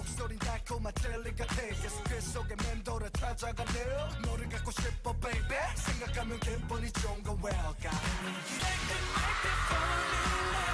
목소린 달콤한 젤리 같아 예수 그 속에 맴돌아 찾아가네요 너를 갖고 싶어 baby 생각하면 기분이 좋은 건 well God like that fall in love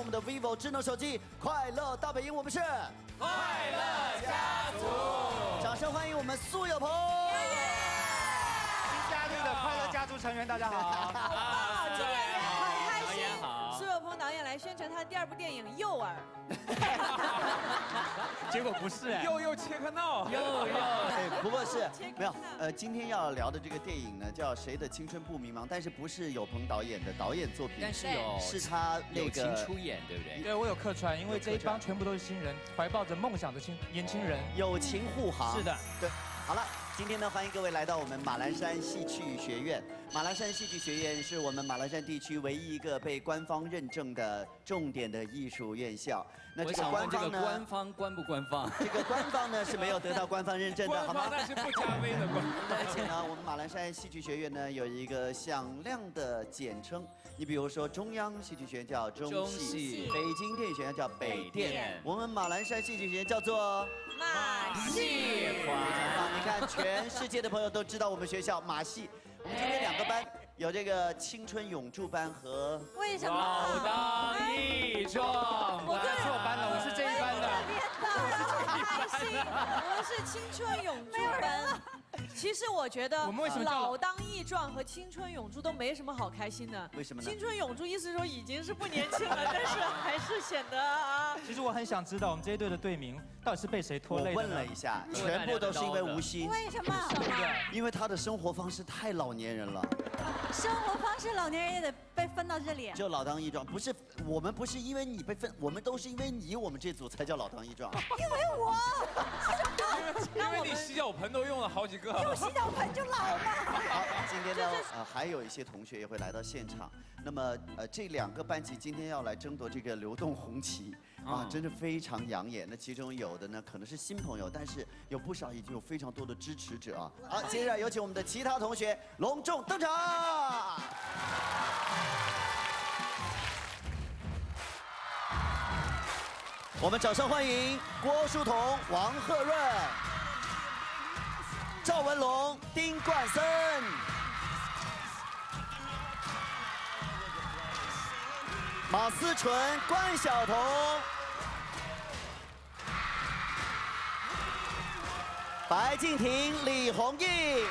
我们的 vivo 智能手机快乐大本营，我们是快乐家族，掌声欢迎我们苏有朋，新加入的快乐家族成员，大家好，好，今天也很开心。苏有朋导演来宣传他的第二部电影《诱饵》，结果不是，又切克闹，不过是没有，今天要聊的这个电影呢，叫《谁的青春不迷茫》，但是不是有朋导演的导演作品，但是是他友情出演，对不对？对，我有客串，因为这一帮全部都是新人，怀抱着梦想的年轻人，友情护航。是的，对。好了，今天呢，欢迎各位来到我们马栏山戏剧学院。马栏山戏剧学院是我们马栏山地区唯一一个被官方认证的重点的艺术院校。那这个官方呢？官方官不官方？这个官方呢是没有得到官方认证的，好吗？那是不加微的官方。而且呢，我们马栏山戏剧学院呢有一个响亮的简称，你比如说中央戏剧学院叫中戏，北京电影学院叫北电，我们马栏山戏剧学院叫做马戏团。 你看，全世界的朋友都知道我们学校马戏。我们今天两个班，有这个青春永驻班和为什么老当益壮班。我是错班了，我是这一班的。我是这一班的。我们是青春永驻班。其实我觉得，我们为什么老当益壮和青春永驻都没什么好开心的？为什么呢？青春永驻意思说已经是不年轻了，但是还是显得啊。其实我很想知道我们这一队的队名到底是被谁拖累的。我问了一下，全部都是因为吴昕。为什么？因为他的生活方式太老年人了。生活方式老年人也得被分到这里。就老当益壮，不是我们不是因为你被分，我们都是因为你，我们这组才叫老当益壮。因为我。因为你洗脚盆都用了好几个。 用洗脚盆就老嘛。好，今天呢，还有一些同学也会来到现场。那么，这两个班级今天要来争夺这个流动红旗啊，真是非常养眼。那其中有的呢，可能是新朋友，但是有不少已经有非常多的支持者啊。好，接下来有请我们的其他同学隆重登场。我们掌声欢迎郭书桐、王鹤润。 赵文龙、丁冠森，马思纯、关晓彤，白敬亭、李宏毅，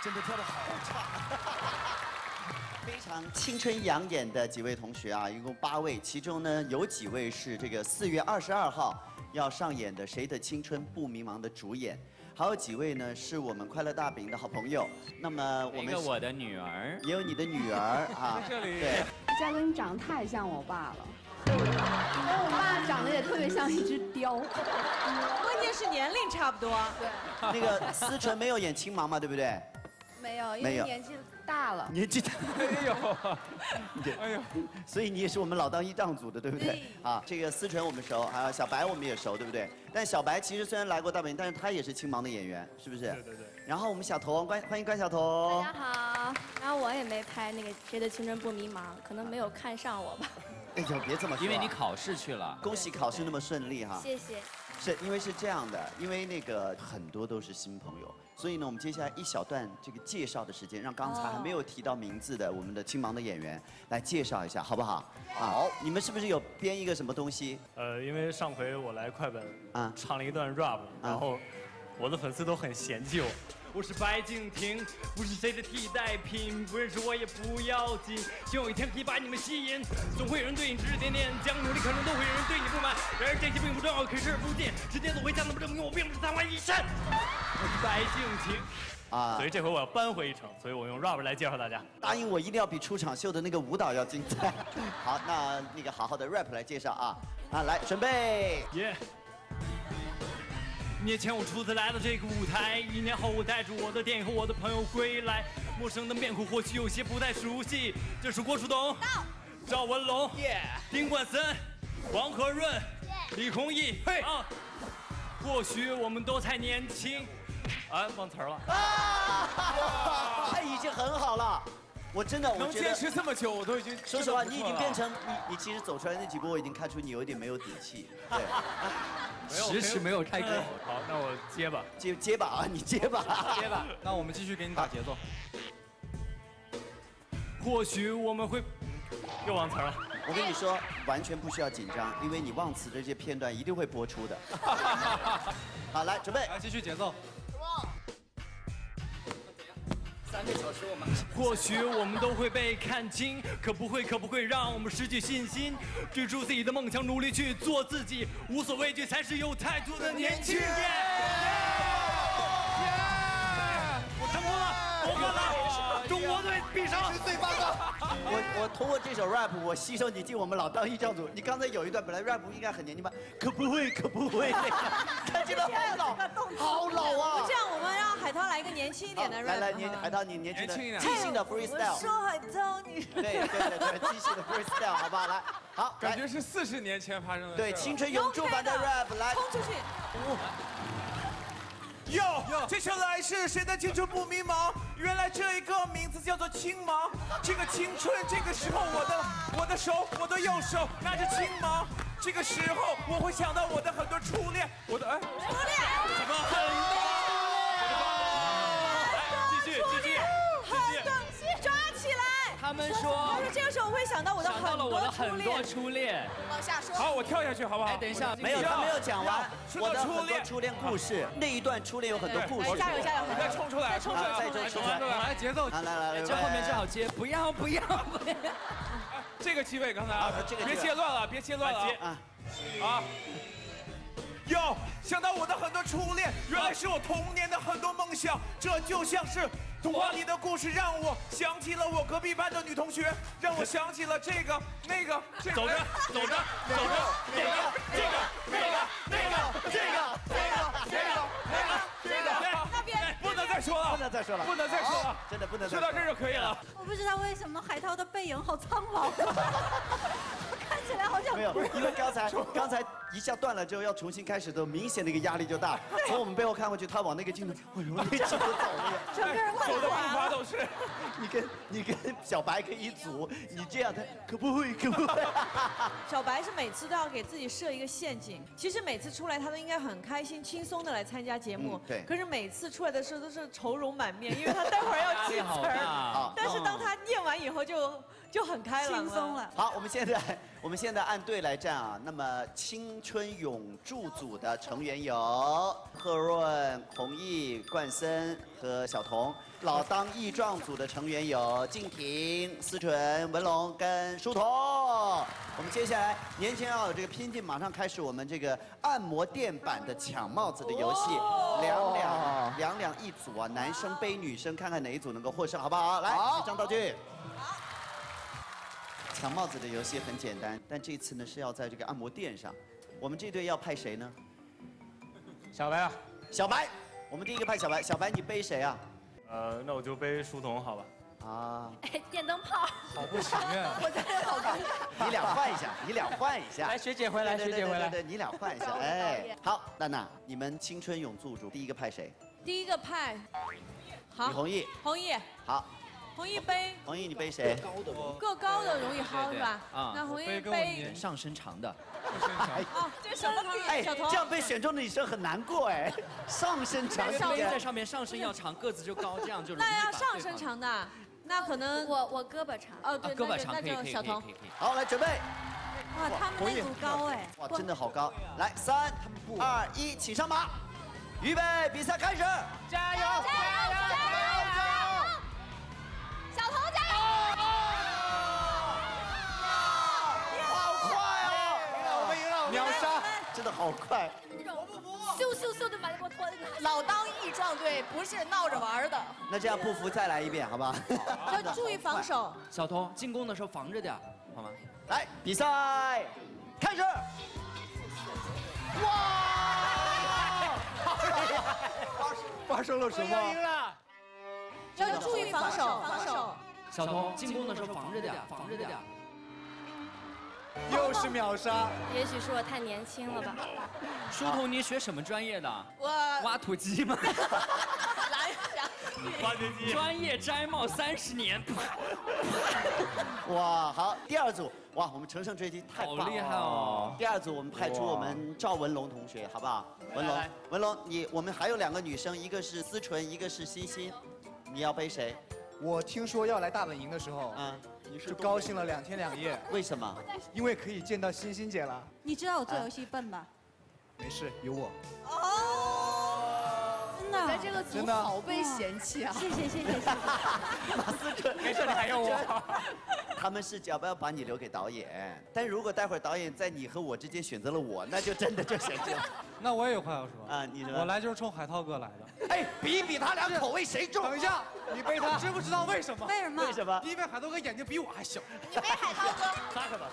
真的跳得好差，非常青春养眼的几位同学啊，一共8位，其中呢有几位是这个4月22号要上演的《谁的青春不迷茫》的主演，还有几位呢是我们快乐大本营的好朋友。那么我们有我的女儿，也有你的女儿啊，在这里。对，嘉哥，你长得太像我爸了。 但我爸长得也特别像一只雕，关键是年龄差不多。对，那个思纯没有演亲妈妈，对不对？没有，因为年纪大了。年纪大，哎呦，哎呦，所以你也是我们老当益壮组的，对不对？啊，这个思纯我们熟，还有小白我们也熟，对不对？但小白其实虽然来过大本营，但是他也是青盲的演员，是不是？对对对。然后我们小童，欢迎关晓彤。大家好。然后我也没拍那个《谁的青春不迷茫》，可能没有看上我吧。 哎呦，别这么说！因为你考试去了，恭喜考试那么顺利哈！谢谢。是因为是这样的，因为那个很多都是新朋友，所以呢，我们接下来一小段这个介绍的时间，让刚才还没有提到名字的我们的青芒的演员来介绍一下，好不好？好，你们是不是有编一个什么东西？因为上回我来快本啊，唱了一段 rap， 然后我的粉丝都很嫌弃我。 我是白敬亭，不是谁的替代品，不认识我也不要紧，总有一天可以把你们吸引，总会有人对你指指点点，将努力可能都会有人对你不满，然而这些并不重要，可以视而不见，直接走回家能不证明我并不是昙花一现。我是白敬亭啊，所以这回我要扳回一城，所以我用 rap 来介绍大家。答应我一定要比出场秀的那个舞蹈要精彩。好，那个好好的 rap 来介绍啊来准备。Yeah. 1年前我初次来到这个舞台，1年后我带着我的电影和我的朋友归来。陌生的面孔或许有些不太熟悉，这是郭树东、赵文龙、丁冠森、王和润、李宏毅。嘿啊，或许我们都太年轻，啊，忘词儿了。啊，他已经很好了。 我真的，我能坚持这么久，我都已经说实话，你已经变成你其实走出来那几步，我已经看出你有一点没有底气，对，迟迟没有开口。好，那我接吧，接吧啊，你接吧，接吧。那我们继续给你打节奏。或许我们会又忘词了。我跟你说，完全不需要紧张，因为你忘词这些片段一定会播出的。好，来准备，来继续节奏。 3个小时，我们或许我们都会被看清，可不会让我们失去信心，追逐自己的梦想，努力去做自己，无所畏惧才是有态度的年轻人。我成功了，我获得了，中国队必胜，是最棒的。我通过这首 rap， 我吸收你进我们老当益壮组。你刚才有一段本来 rap 应该很年轻吧？可不会，看这个太老，好老啊！这样我们让。 海涛来一个年轻一点的 rap， 来海涛你年轻的即兴的 freestyle， 我说海涛你对即兴的 freestyle 好不好？来，好，感觉是40年前发生的，对青春永驻版的 rap 来，冲出去！哟，接下来是谁的青春不迷茫？原来这一个名字叫做青芒，这个青春，这个时候我的手，我的右手拿着青芒，这个时候我会想到我的很多初恋，我的初恋，怎么很多？ 他们说，但是这个时候我会想到我的很多初恋。往下说。好，我跳下去好不好？哎，等一下，没有，他没有讲完。我的很多初恋故事，那一段初恋有很多故事。加油加油！你再冲出来，再冲出来！来节奏，来，这后面最好接，不要。这个机位刚才啊，别切乱了，啊。 哟，想到我的很多初恋，原来是我童年的很多梦想。这就像是童话里的故事，让我想起了我隔壁班的女同学，让我想起了这个、那个、这个。走着，这个。那边不能再说了，真的不能。说到这就可以了。我不知道为什么海涛的背影好苍老。 看起来好像没有，因为刚才一下断了之后要重新开始的，明显那个压力就大。从我们背后看过去，他往那个镜头，哎呦，那镜头走了，整个人快走的步伐都是。你跟小白可以一组，你这样他可不会。小白是每次都要给自己设一个陷阱，其实每次出来他都应该很开心、轻松的来参加节目。对。可是每次出来的时候都是愁容满面，因为他待会儿要记词儿。但是当他念完以后就很开朗了，轻松了。好，我们现在按队来站啊。那么青春永驻组的成员有贺润、弘毅、冠森和小童；老当益壮组的成员有敬亭、思纯、文龙跟书童。我们接下来年轻人要有这个拼劲，马上开始我们这个按摩垫版的抢帽子的游戏，两一组啊，男生背女生，看看哪一组能够获胜，好不好？来，一张道具。 抢帽子的游戏很简单，但这次呢是要在这个按摩垫上。我们这队要派谁呢？小白啊，小白，我们第一个派小白。小白，你背谁啊？那我就背书童好吧。啊，哎，电灯泡，好不行啊！我在这好尴尬。你俩换一下。来，学姐回来。对，你俩换一下。哎，好，娜娜，你们青春永驻组第一个派谁？第一个派，好，李弘毅。好。弘毅背。弘毅，你背谁？个高的容易薅是吧？啊，那弘毅背上身长的。啊，这什么比？小童，这样被选中的女生很难过哎。上身长，背在上面，上身要长，个子就高，这样就容易。那要上身长的，那可能我胳膊长。哦，对，胳膊长可以，小童。好，来准备。哇，他们那组高哎。哇，真的好高！来，3、2、1，请上马。 预备，比赛开始！加油！加油！小童加油！好快哦！我们赢了！秒杀！真的好快！我不服！咻咻咻的把他给我拖进去！老当益壮队，不是闹着玩的。那这样不服再来一遍，好吧？要注意防守。小童进攻的时候防着点，好吗？来，比赛开始！哇！ 发生了什么？要赢了！要注意防守，防守。小童进攻的时候防着点，防着点。又是秒杀！也许是我太年轻了吧。书童，你学什么专业的？我挖土机吗？蓝翔。挖土机。专业摘帽30年。哇，好，第二组。 哇，我们乘胜追击太棒了！好厉害哦！第二组我们派出我们赵文龙同学，好不好？文龙，文龙，我们还有2个女生，一个是思纯，一个是欣欣，你要背谁？我听说要来大本营的时候，啊，就高兴了2天2夜。为什么？因为可以见到欣欣姐了。你知道我做游戏笨吗？没事，有我。哦，真的，在这个组好被嫌弃啊！谢谢。马思纯，没事，你还有我。 他们是要不要把你留给导演？但如果待会儿导演在你和我之间选择了我，那就真的就选中。那我也有话要说啊，你我来就是冲海涛哥来的。哎，比他俩口味谁重？等一下，你背他，知不知道为什么？为什么？为什么？因为海涛哥眼睛比我还小。你背海涛哥，擦着吧。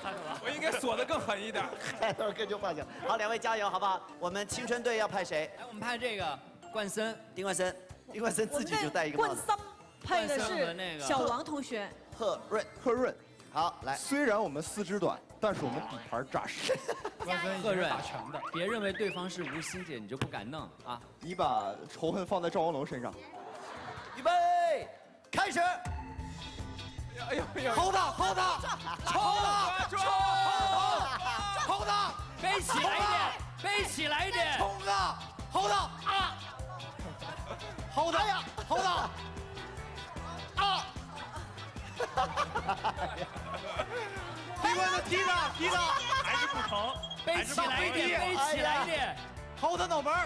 我应该锁得更狠一点。海涛哥就幻想。好，2位加油，好不好？我们青春队要派谁？来，我们派这个冠森，丁冠森。丁冠森自己就戴一个帽子。冠森派的是小王同学。 贺润，好来。虽然我们4肢短，但是我们底盘扎实。贺润打拳的，别认为对方是吴昕姐你就不敢弄啊！你把仇恨放在赵文龙身上。预备，开始！哎呦！吼他！冲！吼他！背起来一点！冲啊！吼他！啊！吼他呀！吼他！啊！ 踢他，还是不疼，背起来一点，薅他脑门儿，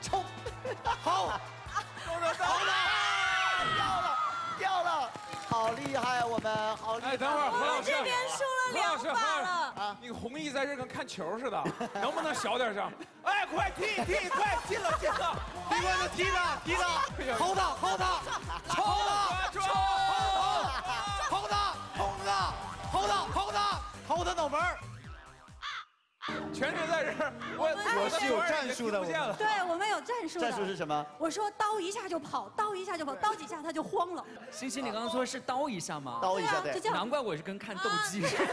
冲，薅他，掉了，好厉害，我们好厉害。哎，等会儿，何老师，这边输了2把了啊！那个弘毅在这跟看球似的，能不能小点声？哎，快踢，快进了，别管他，踢他，薅他，冲他！ 薅他脑门儿，全程在这儿。我是有战术的，对我们有战术的。战术是什么？我说刀一下就跑，刀几下他就慌了。欣欣，你刚刚说是刀一下吗？刀一下，对。难怪我是跟看斗鸡似的。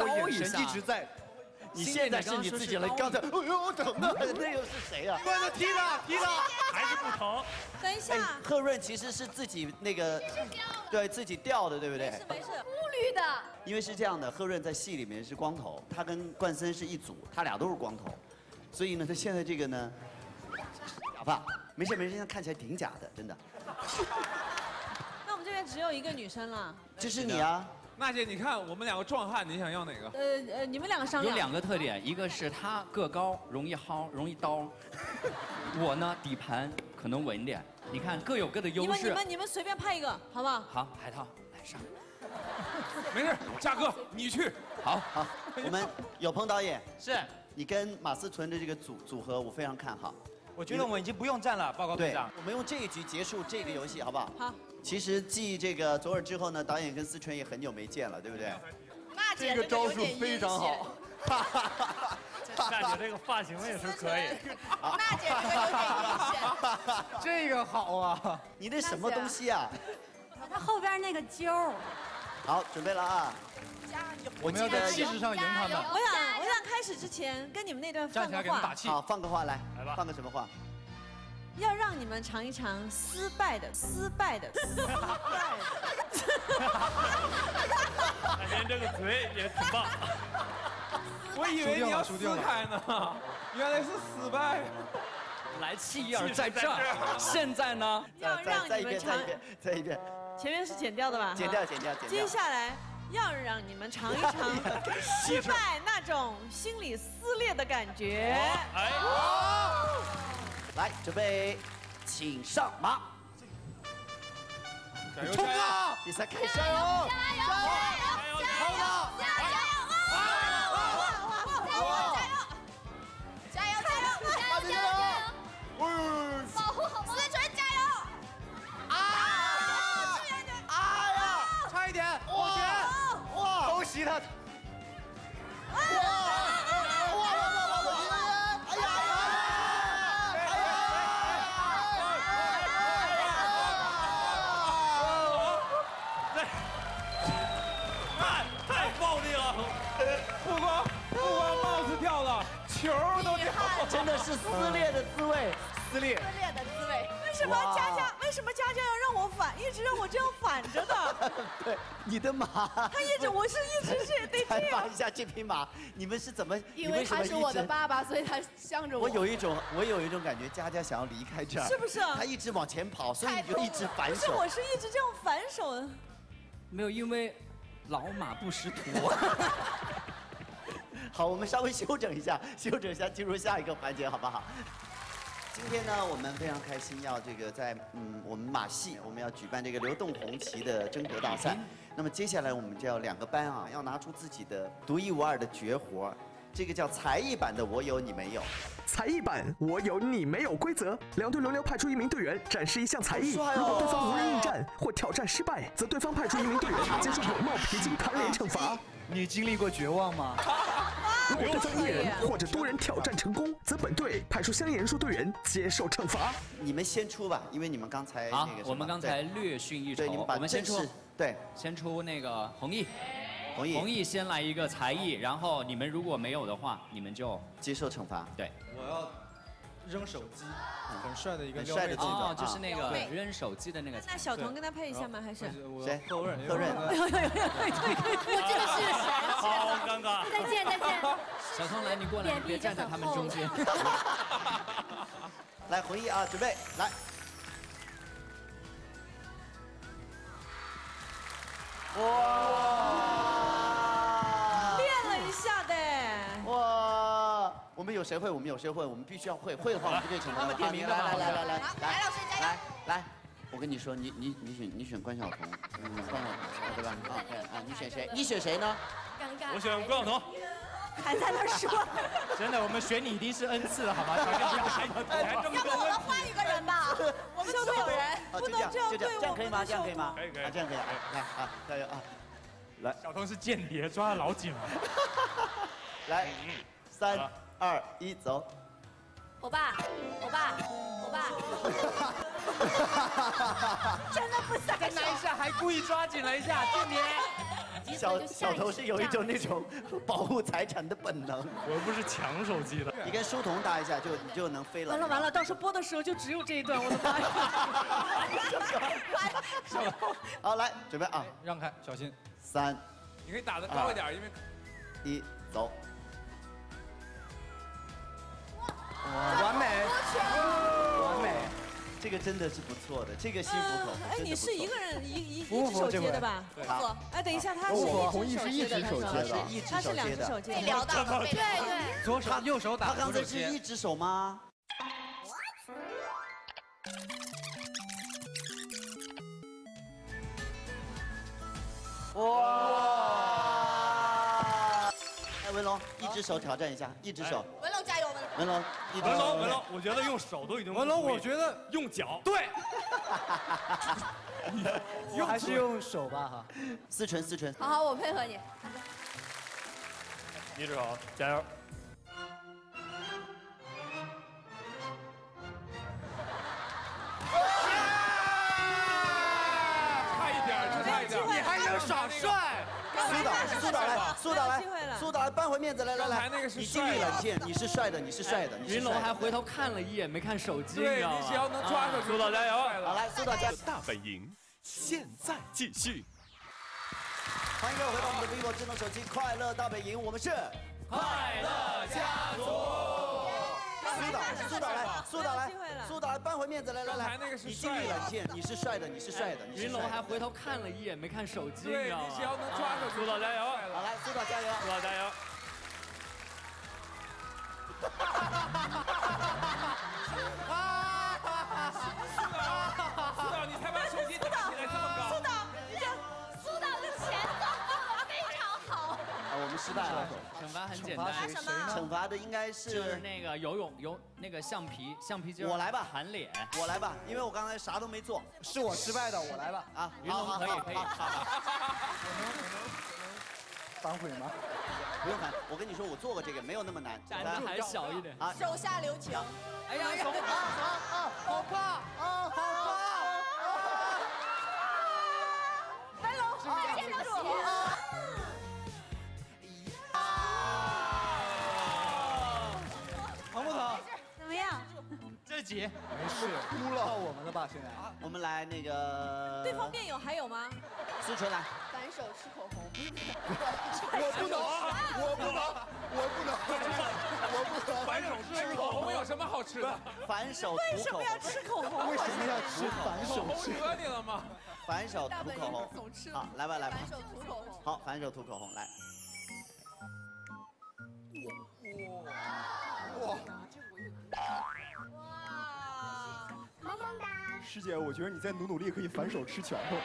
我眼神一直在。你现在是你自己了，刚才哎呦疼的，那又是谁呀？快踢他，还是不疼。等一下，贺润其实是自己那个，对自己掉的，对不对？没事。 绿的，因为是这样的，贺润在戏里面是光头，他跟冠森是一组，他俩都是光头，所以呢，他现在这个呢，假发，没事，现在看起来挺假的，真的。那我们这边只有一个女生了，就是你啊，娜姐，你看我们2个壮汉，你想要哪个？你们2个商量。有2个特点，一个是他个高，容易薅，容易刀；我呢，底盘可能稳点。你看各有各的优势。你们随便派一个，好不好？好，海涛来上。 没事，嘉哥你去。好，我们有朋导演是你跟马思纯的这个组合，我非常看好。我觉得我们已经不用战了，报告队长。我们用这一局结束这个游戏，好不好？好。其实继这个左耳之后呢，导演跟思纯也很久没见了，对不对？娜姐这个招数非常好。娜姐这个发型也是可以。娜姐这个有点明显。这个好啊！你那什么东西啊？他后边那个揪。 好，准备了啊！我们要在气势上赢他们。我想开始之前跟你们那段放个话。好，放个话来，放个什么话？要让你们尝一尝丝败的。感觉这个嘴也挺棒。我以为你要撕开呢，原来是丝败。来，气眼在这儿。现在呢？要让你们尝。再一遍。前面是剪掉的吧？剪掉。接下来。 要让你们尝一尝失败那种心理撕裂的感觉。来，准备，请上马！冲啊！比赛开始！吉他！哇！哎呀！太暴力了！不光帽子掉了，球都掉了，真的是撕裂的滋味，撕裂的滋味。为什么佳佳要让我反，一直让我这样反着的？对，你的马。他一直，我是一直是得这样。采访一下这匹马，你们是怎么？因为他是我的爸爸，所以他向着我。我有一种感觉，佳佳想要离开这儿，是不是？他一直往前跑，所以你就一直反手。不是，我是一直这样反手的。没有，因为老马不识途。好，我们稍微修整一下，进入下一个环节，好不好？ 今天呢，我们非常开心，要这个在我们马戏，我们要举办这个流动红旗的争夺大赛。那么接下来我们就要两个班啊，要拿出自己的独一无二的绝活，这个叫才艺版的我有你没有。才艺版我有你没有规则，两队轮流派出一名队员展示一项才艺，如果对方无人应战或挑战失败，则对方派出一名队员接受泳帽、皮筋、糖脸惩罚。你经历过绝望吗？ 如果对方一人或者多人挑战成功，则本队派出相应人数队员接受惩罚。你们先出吧，因为你们刚才那个……我们刚才略逊一筹。我们先出。对，先出那个弘毅先来一个才艺，然后你们如果没有的话，你们就接受惩罚。对，我要扔手机，很帅的一个撩妹哦，就是那个扔手机的那个。那小童跟他配一下吗？还是谁？贺润。我这个是谁？ 好尴尬！再见。小康来，你过来，别站在他们中间。来，弘毅啊，准备来。哇！练了一下的。哇！我们有谁会？我们必须要会的话，我们就可以成功。他们点名了，来，老师加油！来。 我跟你说，你选关晓彤，关晓彤对吧？啊，你选谁？你选谁呢？尴尬。我选关晓彤。还在那说。真的，我们选你已经是 N 次了，好吗？要不我们换一个人吧？我们都没有人，不能这样对我。这样可以吗？可以。这样可以。来啊，加油啊！来，小彤是间谍，抓得老紧了。来，3、2、1，走。我爸。 真的不撒手，再来一下，还故意抓紧了一下，间谍。小头是有一种那种保护财产的本能。我不是抢手机的。你跟书童搭一下，就能飞了。完了，到时候播的时候就只有这一段，我的妈呀！好，来准备啊，让开，小心。3，你可以打得高一点，因为1，走。完美。 这个真的是不错的，这个心服口服。哎，你是一个人一只手接的吧？好。哎，等一下，他是一只手接的，他是两只手接的。聊到了，对。左手右手打。他刚才是一只手吗？ 哇！哎，文龙，一只手挑战一下，一只手。文龙加油！ 文龙，我觉得用手都已经。文龙，我觉得用脚。对。还是用手吧哈。思纯。好，我配合你。一只手，加油。差一点，你还能耍帅。苏打来，扳回面子，来，你尽力了，你是帅的，云龙还回头看了一眼，没看手机，对，你只要能抓住苏打，加油！好，来，苏打加油！大本营现在继续。欢迎各位回到我们的 vivo 智能手机快乐大本营，我们是快乐家族。 苏打来，扳回面子，来，你尽力了，你是帅的，云龙还回头看了一眼，没看手机，对，你只要能抓住苏打，加油！好，来，苏打加油！苏打加油！哈哈哈哈哈哈！苏打，你才把手机拿起来这么高。苏打的前奏非常好。我们失败了。 惩罚很简单，惩罚的应该是就是那个游泳那个橡皮筋。我来吧，喊脸。我来吧，因为我刚才啥都没做，是我失败的，我来吧啊！云龙可以，我能反悔吗？不用喊，我跟你说，我做过这个，没有那么难，难度还小一点啊。手下留情。哎呀呀！啊，好怕啊，好怕！白龙，把剑挡住。 这几没事，哭了到我们了吧？现在我们来那个对方辩友还有吗？思纯来，反手吃口红。我不能，反手吃口红有什么好吃的？反手为什么要吃口红？为什么要吃反手？口红惹你了吗？反手涂口红，好，来吧，反手涂口红，好，反手涂口红，来。哇！ 师姐，我觉得你再努力，可以反手吃拳头。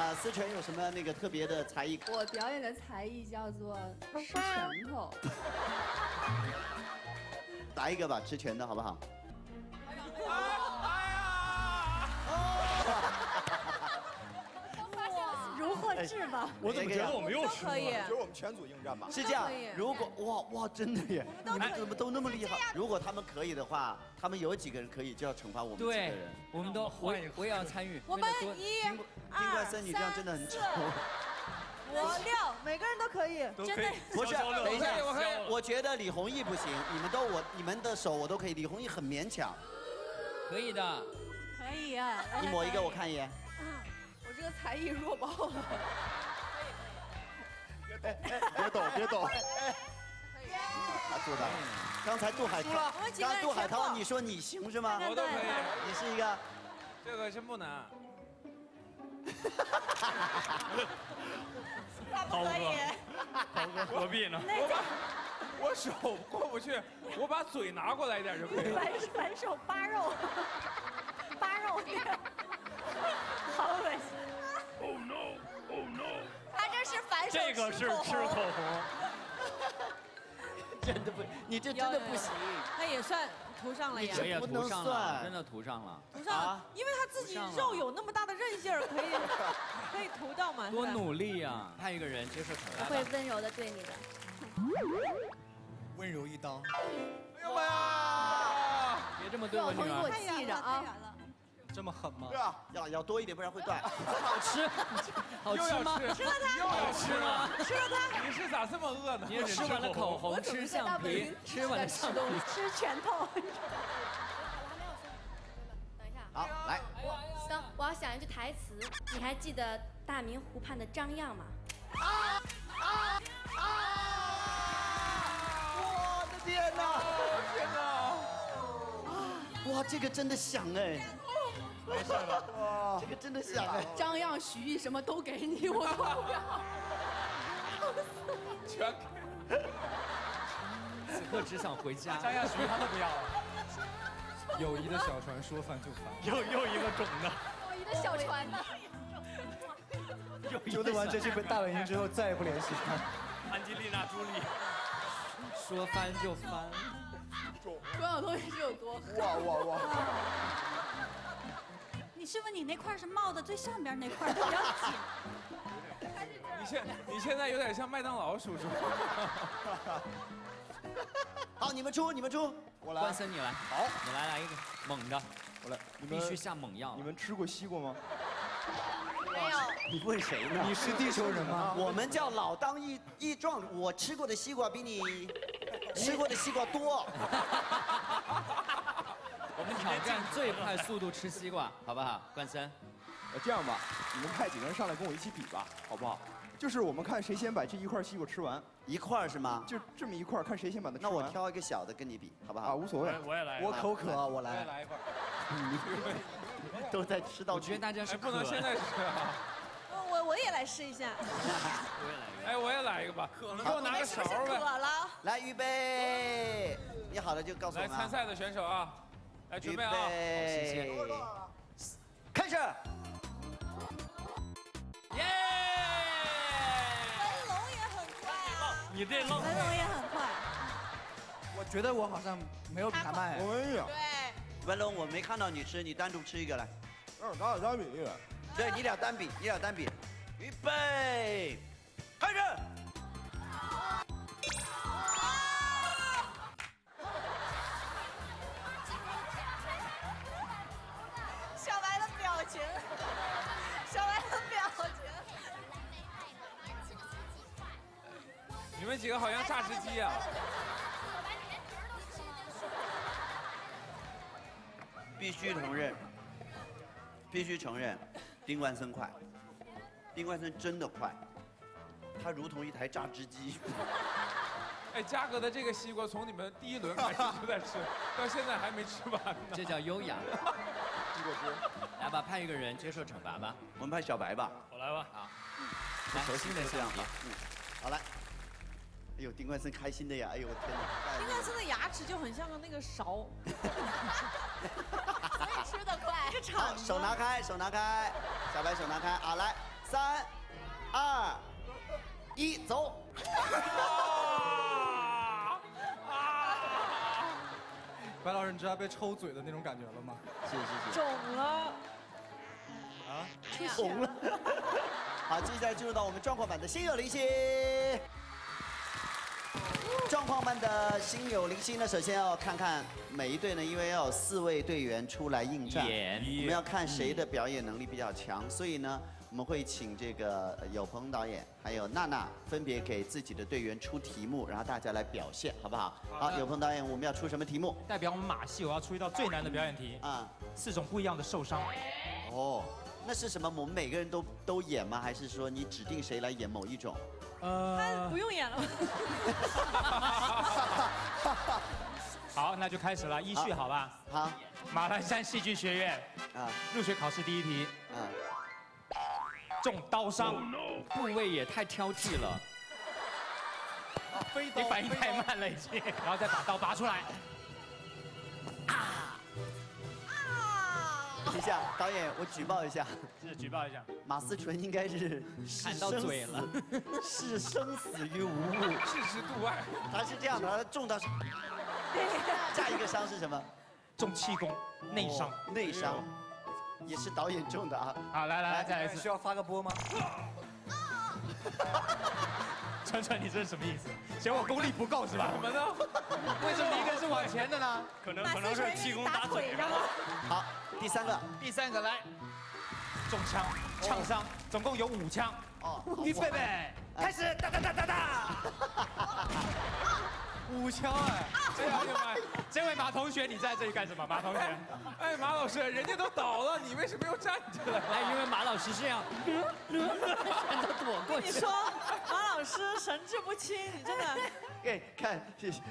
啊，思纯有什么那个特别的才艺？我表演的才艺叫做吃拳头。来一个吧，吃拳头好不好？如获至宝。我怎么觉得我们又输了？我觉得我们全组应战吧。是这样，如果哇真的耶，你们怎么都那么厉害？如果他们可以的话，他们有几个人可以就要惩罚我们几个人。我们都我也要参与。我们1、2、3，你这样真的很丑。6，每个人都可以。真的不是，等一下，我觉得李弘毅不行，你们的手我都可以，李弘毅很勉强。可以的，可以啊。你抹一个我看一眼。 我这个才艺弱爆了！别抖！他做到了。刚才杜海涛，你说你行是吗？我都可以。你是一个，这个真不难。他不可以。涛哥何必呢？我手过不去，我把嘴拿过来一点就可以了。反手扒肉，扒肉。 好恶心 ！Oh no! Oh no! 他这是反手这个是吃口红，真的不，你这真的不行。他也算涂上了呀，你这不能算，真的涂上了。涂上了，因为他自己肉有那么大的韧性，可以涂到嘛。多努力啊！他一个人接受惩罚，会温柔的对你的，温柔一刀。哎呦妈呀！别这么对我女儿，太气人啊！ 这么狠吗？对啊，要多一点，不然会断。好吃，好吃吗？吃了它，又要吃吗？吃了它。你是咋这么饿呢？你吃完了口红，吃橡皮，吃完了橡皮，吃拳头。等一下，好，来。等，我要想一句台词。你还记得大明湖畔的张漾吗？啊！我的天哪！哇，这个真的响哎。 没事了，这个真的是啊！张漾、许羿什么都给你，我受不了。全给。此刻只想回家。张漾、许羿他都不要了。友谊的小船说翻就翻。又一个肿的。友谊的小船呢？就录完这期大本营之后再也不联系他。安吉丽娜·朱莉。说翻就翻。关晓彤也是有多狠。哇！ 你是不是你那块是帽子最上边那块比较紧？你现在有点像麦当劳叔叔。好，你们出，我来。关森你来，好，你来一个猛的，我来。你必须下猛药。你们吃过西瓜吗？没有。你问谁呢？你是地球人吗？我们叫老当益壮。我吃过的西瓜比你吃过的西瓜多。我们挑战最快速度吃西瓜，好不好？冠森，这样吧，你们派几个人上来跟我一起比吧，好不好？就是我们看谁先把这一块西瓜吃完。一块是吗？就这么一块，看谁先把它吃完。那我挑一个小的跟你比，好不好？啊，无所谓。我也来。我口渴，我来。我也来一块。都在吃到，我觉得大家是不能现在吃啊。我也来试一下。我也来一个吧。渴了，给我拿个勺呗。渴了。来，预备。你好了就告诉我们。来参赛的选手啊，来准备啊。谢谢。开始。耶！文龙也很快啊。你这愣。文龙也很快。我觉得我好像没有比他慢。我也有。对。 文龙，我没看到你吃，你单独吃一个来。嗯，咱俩单比一个。对，你俩单比，你俩单比。预备，开始。小白的表情，小白的表情。你们几个好像榨汁机啊！ 必须承认，丁冠森快，丁冠森真的快，他如同一台榨汁机。哎，嘉哥的这个西瓜从你们第一轮开始就在吃，到现在还没吃完呢。这叫优雅。西瓜汁。来吧，派一个人接受惩罚吧。我们派小白吧。我来吧。好。来，熟悉的这样吧。好来。 哎呦，丁冠森开心的呀！哎呦，我天哪！丁冠森的牙齿就很像那个勺，所以吃得快。这场手拿开，手拿开，小白手拿开啊！来，3、2、1，走！白老师，你知道被抽嘴的那种感觉了吗？是。肿了。啊？出血了。好，接下来进入到我们状况版的心有灵犀。 状况版的心有灵犀呢，首先要看看每一队呢，因为要有4位队员出来应战，我们要看谁的表演能力比较强，所以呢，我们会请这个有朋导演还有娜娜分别给自己的队员出题目，然后大家来表现，好不好？好，有朋导演，我们要出什么题目？代表我们马戏，我要出一道最难的表演题啊，4种不一样的受伤。哦，那是什么？我们每个人都演吗？还是说你指定谁来演某一种？ 他不用演了。好，那就开始了。依序好吧？好。马栏山戏剧学院啊，入学考试第一题啊，中刀伤，部位也太挑剔了。你反应太慢了已经，然后再把刀拔出来。等一下，导演，我举报一下。是举报一下。马思纯应该是砍到嘴了，是生死于无物，置之度外。他是这样的，他中到。下一个伤是什么？中气功，内伤。内伤，也是导演中的啊。好，来，再来一次。需要发个波吗？川川，你这是什么意思？嫌我功力不够是吧？怎么呢？为什么一个是往前的呢？可能是气功打嘴上了。好。 第三个来，中枪，枪伤，总共有5枪。哦，预备备，开始，哒哒哒哒哒。5枪哎，哎呀妈呀！这位马同学，你在这里干什么？马同学，哎，马老师，人家都倒了，你为什么又站起来？哎，因为马老师是这样，全都躲过去。你说，马老师神志不清，你真的。 哎，看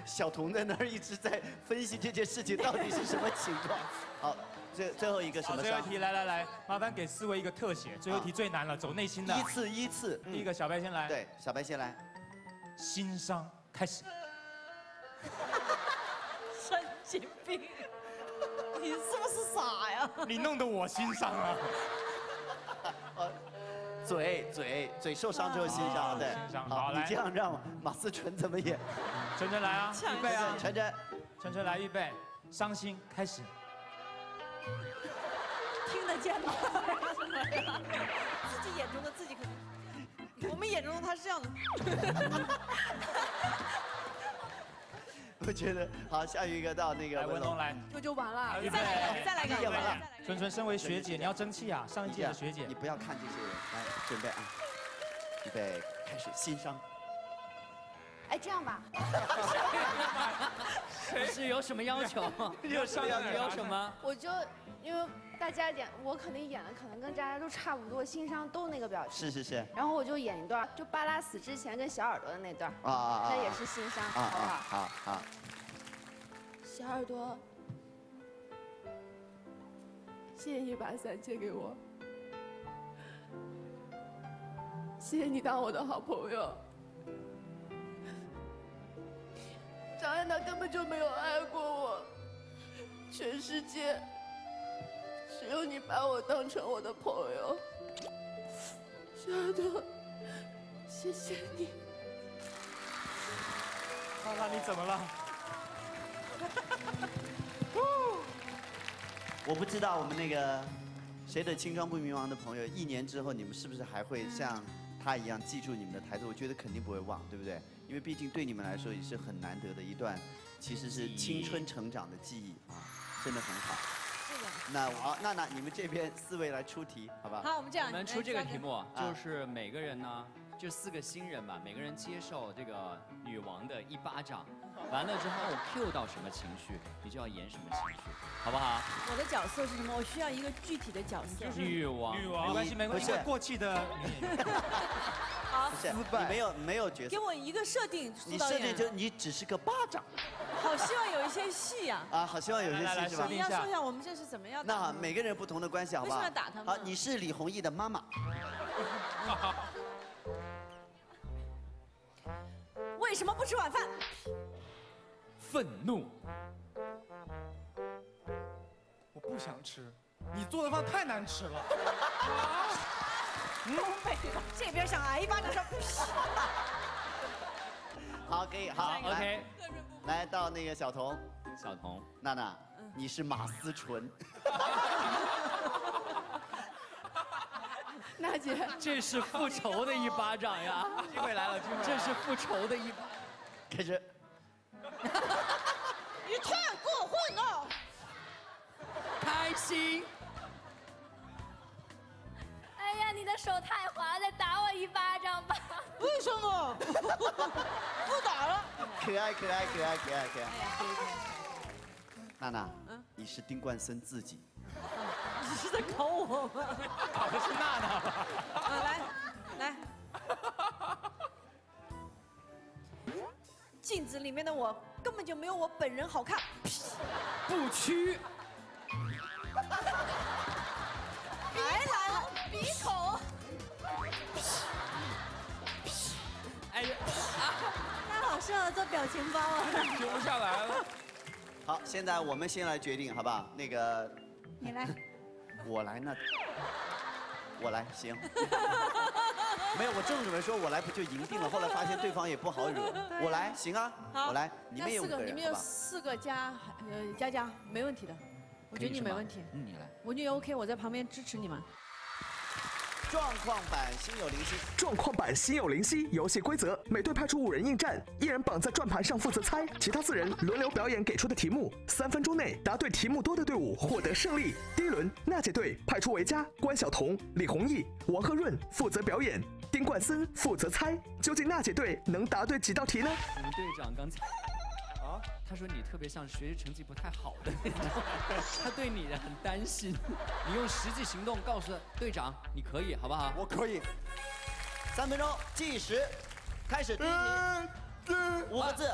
小童在那儿一直在分析这件事情到底是什么情况。好，最后一个什么？最后一题，来，麻烦给4位一个特写。最后一题最难了，走内心的。依次。第一个小白先来。对，小白先来。心伤开始。神经病，你是不是傻呀？你弄得我心伤啊！嘴受伤之后心伤，对，好，你这样让马思纯怎么演？纯来啊，预备啊，纯来预备，伤心开始。听得见吗？自己眼中的自己可能，我们眼中的他是这样的。我觉得好，下一个到那个文龙来，就完了，再来一个，完了。纯纯身为学姐，你要争气啊！上一届的学姐，你不要看这些人，来准备啊，预备开始欣赏。哎，这样吧，是有什么要求？有什么要求吗？我就因为。 大家演，我肯定演的可能跟大家都差不多，心伤都那个表情。是是是。然后我就演一段，就巴拉死之前跟小耳朵的那段。啊那也是心伤，好不好？好。小耳朵，谢谢你把伞借给我，谢谢你当我的好朋友。张安娜根本就没有爱过我，全世界。 只有你把我当成我的朋友，小耳朵，谢谢你。妈妈，你怎么了？我不知道我们那个谁的青装不迷茫的朋友，一年之后你们是不是还会像他一样记住你们的台词？我觉得肯定不会忘，对不对？因为毕竟对你们来说也是很难得的一段，其实是青春成长的记忆啊，真的很好。 那好，娜娜，你们这边四位来出题，好吧？好，我们这样，我们出这个题目，就是每个人呢，就四个新人吧，每个人接受这个女王的一巴掌，完了之后 Q 到什么情绪，你就要演什么情绪，好不好？我的角色是什么？我需要一个具体的角色。女王，没关系，没关系，过气的女演员。好，你没有角色。给我一个设定，你设定就你只是个巴掌。 好希望有一些戏呀！啊，好希望有一些戏是吧？你要说一下我们这是怎么样？那好，每个人不同的关系，好不好？为什么要打他们？好，你是李弘毅的妈妈。为什么不吃晚饭？愤怒。我不想吃，你做的饭太难吃了。东北的这边想挨一巴掌说。好，可以，好 ，OK。 来到那个小童，娜娜，你是马思纯。娜姐，这是复仇的一巴掌呀！机会来了，机会！这是复仇的一巴掌。开始。一串过混哦。开心。哎呀，你的手太滑了，再打我一巴掌吧。为什么？不打了。 可爱！哎呀，对。娜娜，你是丁冠森自己。你是在考我吗？考的是娜娜吧？来。镜子里面的我根本就没有我本人好看。不屈。白兰鼻孔。哎呀！ 好适合做表情包啊！停不下来了。好，现在我们先来决定，好不好？那个，你来，我来呢，我来，行。没有，我正准备说我来，不就赢定了？后来发现对方也不好惹，我来，行啊，我来。你们有4个，你们有4个加佳，没问题的，我觉得你没问题。嗯，你来，我觉得 OK， 我在旁边支持你们。 状况版心有灵犀，状况版心有灵犀。游戏规则：每队派出5人应战，一人绑在转盘上负责猜，其他4人轮流表演给出的题目。3分钟内答对题目多的队伍获得胜利。第一轮，娜姐队派出维嘉、关晓彤、李弘毅、王鹤润负责表演，丁冠森负责猜。究竟娜姐队能答对几道题呢？我们队长刚才。 啊，他说你特别像学习成绩不太好的那种，他对你很担心。你用实际行动告诉队长，你可以，好不好？我可以。3分钟计时，开始。第一题，5个字。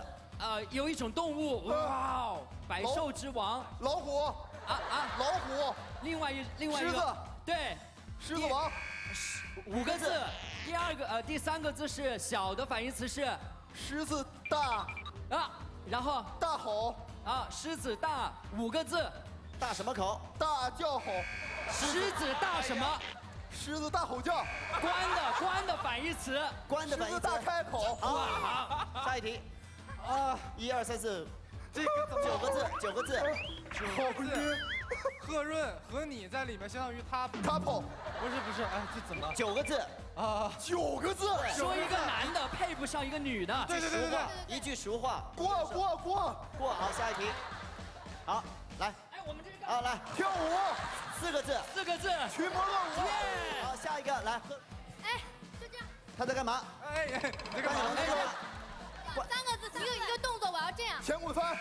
有一种动物，哇，百兽之王，老虎。老虎。另外一个。狮子。对，狮子王。5个字。第3个字是小的反义词是狮子大啊。 然后大吼啊！狮子大5个字，大什么口？大叫吼。狮子大什么？狮子大吼叫。关的反义词。关的反义词。狮子大开口。好，下一题。啊，1、2、3、4，这个9个字。9个字。贺润和你在里面，相当于他跑。不是，哎，这怎么？9个字。啊，9个字，说一个男的配不上一个女的，对对对对，一句俗话，过，好，下一题，好，来，哎，我们这个，啊，来跳舞，4个字，群魔乱舞，好，下一个来，哎，就这样，他在干嘛？哎，你干嘛？3个字，一个动作，我要这样，前骨翻，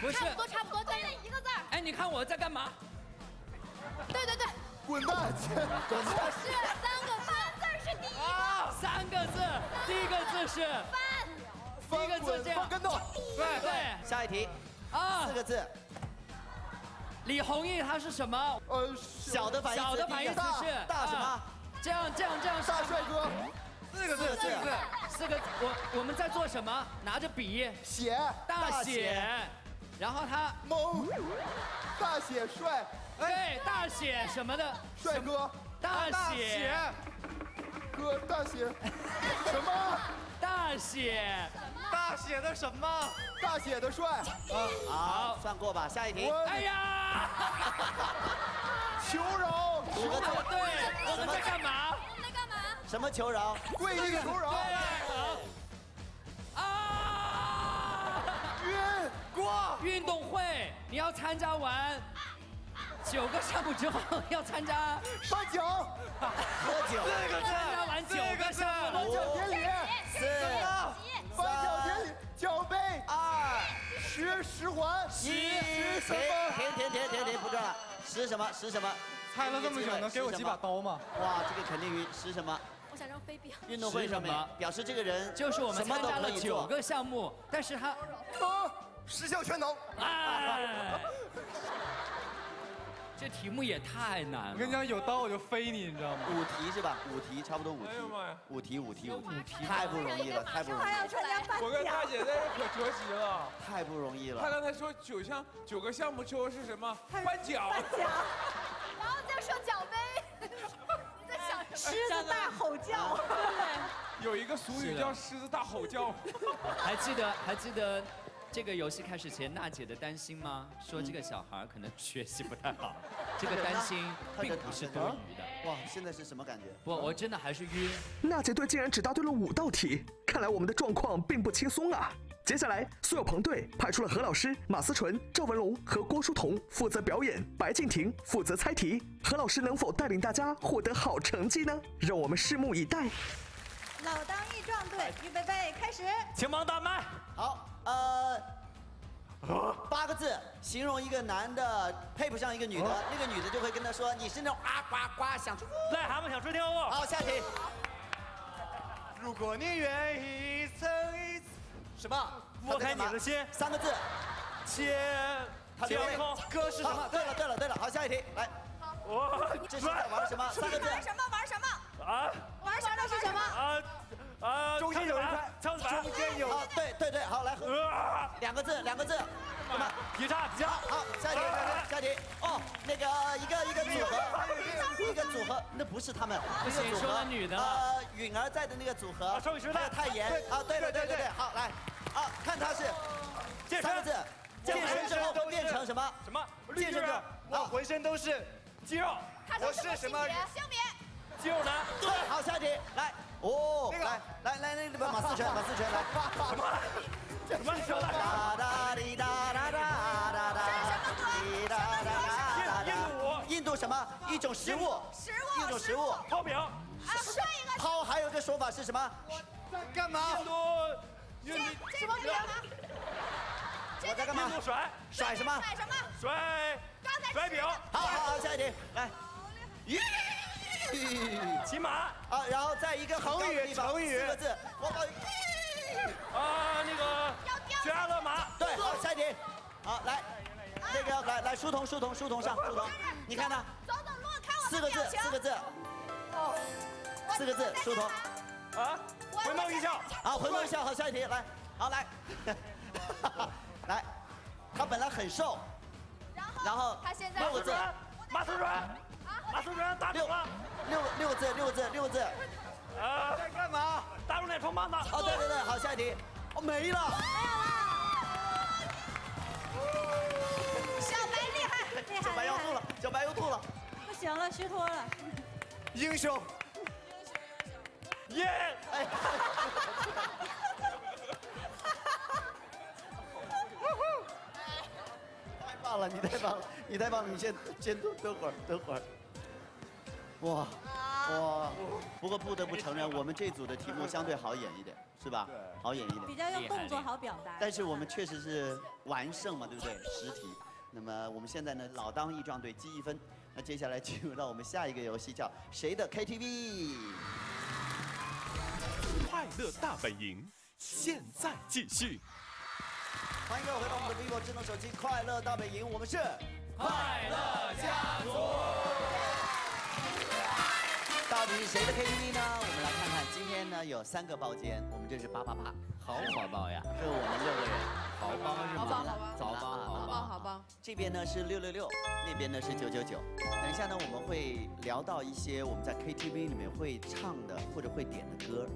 不是，差不多，但是1个字，哎，你看我在干嘛？对对对。 滚蛋！滚蛋！不是3个字，是第一个。3个字，第一个字是翻，第一个字这样。跟头。对对。下一题。啊，4个字。李宏毅他是什么？小的反义词是大什么？这样。大帅哥。4个字。我们在做什么？拿着笔写。大写。然后他猛。大写帅。 哎，大写什么的帅哥，大写什么？大写的帅啊！好，算过吧，下一题。哎呀，求饶，对，我们在干嘛？什么求饶？跪地求饶。啊！运动会，你要参加完。 9个项目之后要参加喝酒，参加完9个项目，颁奖典礼，颁奖典礼，奖杯10环，不重要，10什么？猜了这么久，能给我几把刀吗？哇，这个肯定10什么？我想扔飞镖。运动会上面表示这个人就是我们参加了9个项目，但是他10项全能。 这题目也太难了！我跟你讲，有刀我就飞你，你知道吗？5题是吧？5题，差不多5题。哎呀妈呀！5题，太不容易了，太不容易了。我跟大姐在这可着急了，太不容易了。她刚才说9个项目之后是什么？颁奖。然后再说奖杯。你在想狮子大吼叫？对。有一个俗语叫狮子大吼叫。还记得。 这个游戏开始前，娜姐的担心吗？说这个小孩可能学习不太好，这个担心并不是多余的。哇，现在是什么感觉？不，我真的还是晕。娜姐队竟然只答对了5道题，看来我们的状况并不轻松啊。接下来，苏有朋队派出了何老师、马思纯、赵文龙和郭书童负责表演，白敬亭负责猜题。何老师能否带领大家获得好成绩呢？让我们拭目以待。老当益壮队，预备备，开始。请帮大麦。好。 8个字形容一个男的配不上一个女的，那个女的就会跟他说：“你是那种啊呱呱想出癞蛤蟆想出天鹅。”好，下题。如果你愿意，什么？拨开你的心。3个字。天空。歌是什么？对了，好，下一题来。我这是在玩什么？3个字。玩什么？啊？玩什么是什么？啊。 中间有一块，中间有，对，好来，2个字，什么？劈叉，好，下题，哦，那个一个组合，那不是他们，不行，说了女的，允儿在的那个组合，周雨时代，泰妍，啊，对，好来，啊，看他是3个字，健身之后变成什么？健身之后，我浑身都是肌肉，我是什么？性别。 肌肉男，对，好，下一题，来，哦，来，那边马思纯，来，什么？印度什么？一种食物，泡饼。抛还有一个说法是什么？我在干嘛？我在干嘛？甩什么？甩饼。好，下一题，来，骑马啊，然后在一个成语4个字，我把啊那个悬崖勒马，对，好，下一题，好来，那个来书童上，书童，你看他，走，落开我的表情，4个字，哦，4个字，书童，啊，回眸一笑，啊，回眸一笑，好，下一题，来，好来，来，他本来很瘦，然后他现在6个字，马思纯打中了。 六个字。啊，在干嘛？打肿脸充胖子。哦，对，好，下一题。哦，没了。小白厉害，厉害。小白又吐了。不行了，虚脱了。英雄。耶！哎，太棒了，你太棒了，你太棒了！你先等会儿。哇哇！不过不得不承认，我们这组的题目相对好演一点，是吧？好演一点，比较用动作好表达。但是我们确实是完胜嘛，对不对？10题。 那么我们现在呢，老当益壮，对，积1分。那接下来进入到我们下一个游戏，叫谁的 KTV？ 快乐大本营，现在继续。欢迎各位回到我们的 vivo 智能手机快乐大本营，我们是快乐家族。到底是谁的 KTV 呢？我们来看看，今天呢有3个包间，我们这是888，好火爆呀！这是我们6个人。 好棒！这边呢是666，那边呢是999。等一下呢，我们会聊到一些我们在 KTV 里面会唱的或者会点的歌。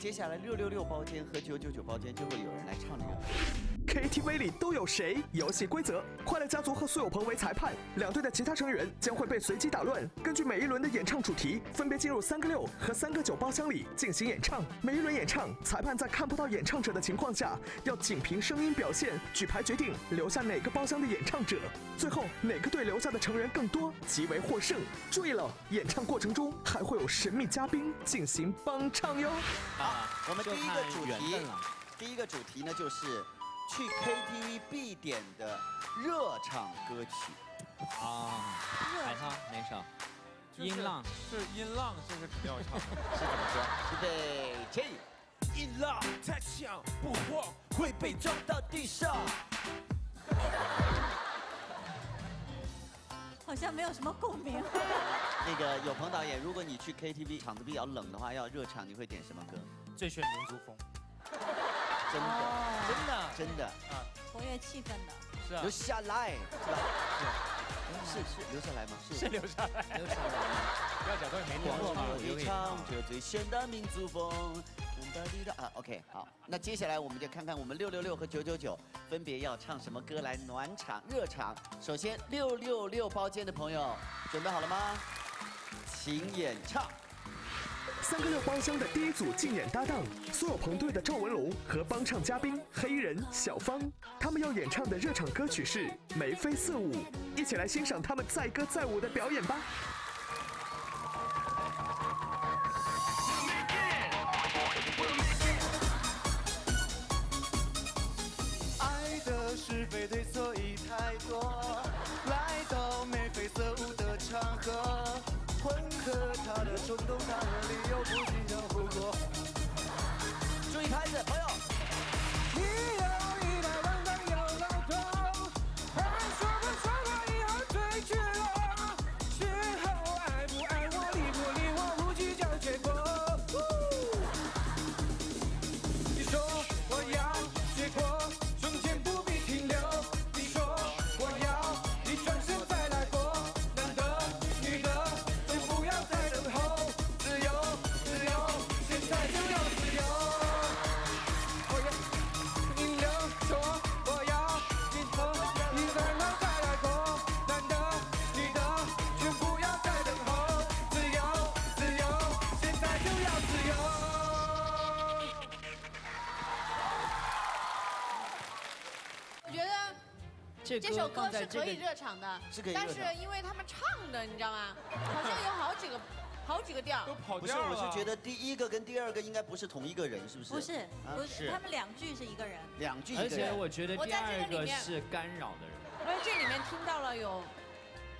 接下来666包间和999包间就会有人来唱这个。KTV 里都有谁？游戏规则：快乐家族和苏有朋为裁判，2队的其他成员将会被随机打乱，根据每一轮的演唱主题，分别进入3个6和3个9包厢里进行演唱。每一轮演唱，裁判在看不到演唱者的情况下，要仅凭声音表。 表现举牌决定留下哪个包厢的演唱者，最后哪个队留下的成员更多，即为获胜。注意了，演唱过程中还会有神秘嘉宾进行帮唱哟。好，我们第一个主题呢就是去 KTV 必点的热唱歌曲。啊，来唱哪首？音浪，是音浪，这是肯定要唱的。是怎么说？预备起。 音浪太强，不晃会被撞到地上。好像没有什么共鸣。那个有朋导演，如果你去 KTV 场子比较冷的话，要热场，你会点什么歌？最炫民族风。真的，真的啊！活跃气氛的。是啊。留下来，是吧？是留下来吗？是留下来。留下来。不要假装没听过嘛。我们唱着最炫的民族风。 啊 ，OK， 好，那接下来我们就看看我们666和999分别要唱什么歌来暖场、热场。首先，666包间的朋友准备好了吗？请演唱。3个6包厢的第一组竞演搭档，苏有朋队的赵文龙和帮唱嘉宾黑人小芳，他们要演唱的热场歌曲是《眉飞色舞》，一起来欣赏他们载歌载舞的表演吧。 是非对错已太多，来到眉飞色舞的场合，混合他的冲动，他的理由不计较后果。注意拍子，朋友。你有100万个有老公，还说不说我以后最赤裸？事后爱不爱我，理不理我，不计较结果。你说我要结果。 这首歌是可以热场的，但是因为他们唱的，你知道吗？好像有好几个调。都跑调了。不是，我是觉得第1个跟第2个应该不是同一个人，是不是？不是，不是，他们2句是一个人。2句。而且我觉得第2个是干扰的人。而且这里面听到了有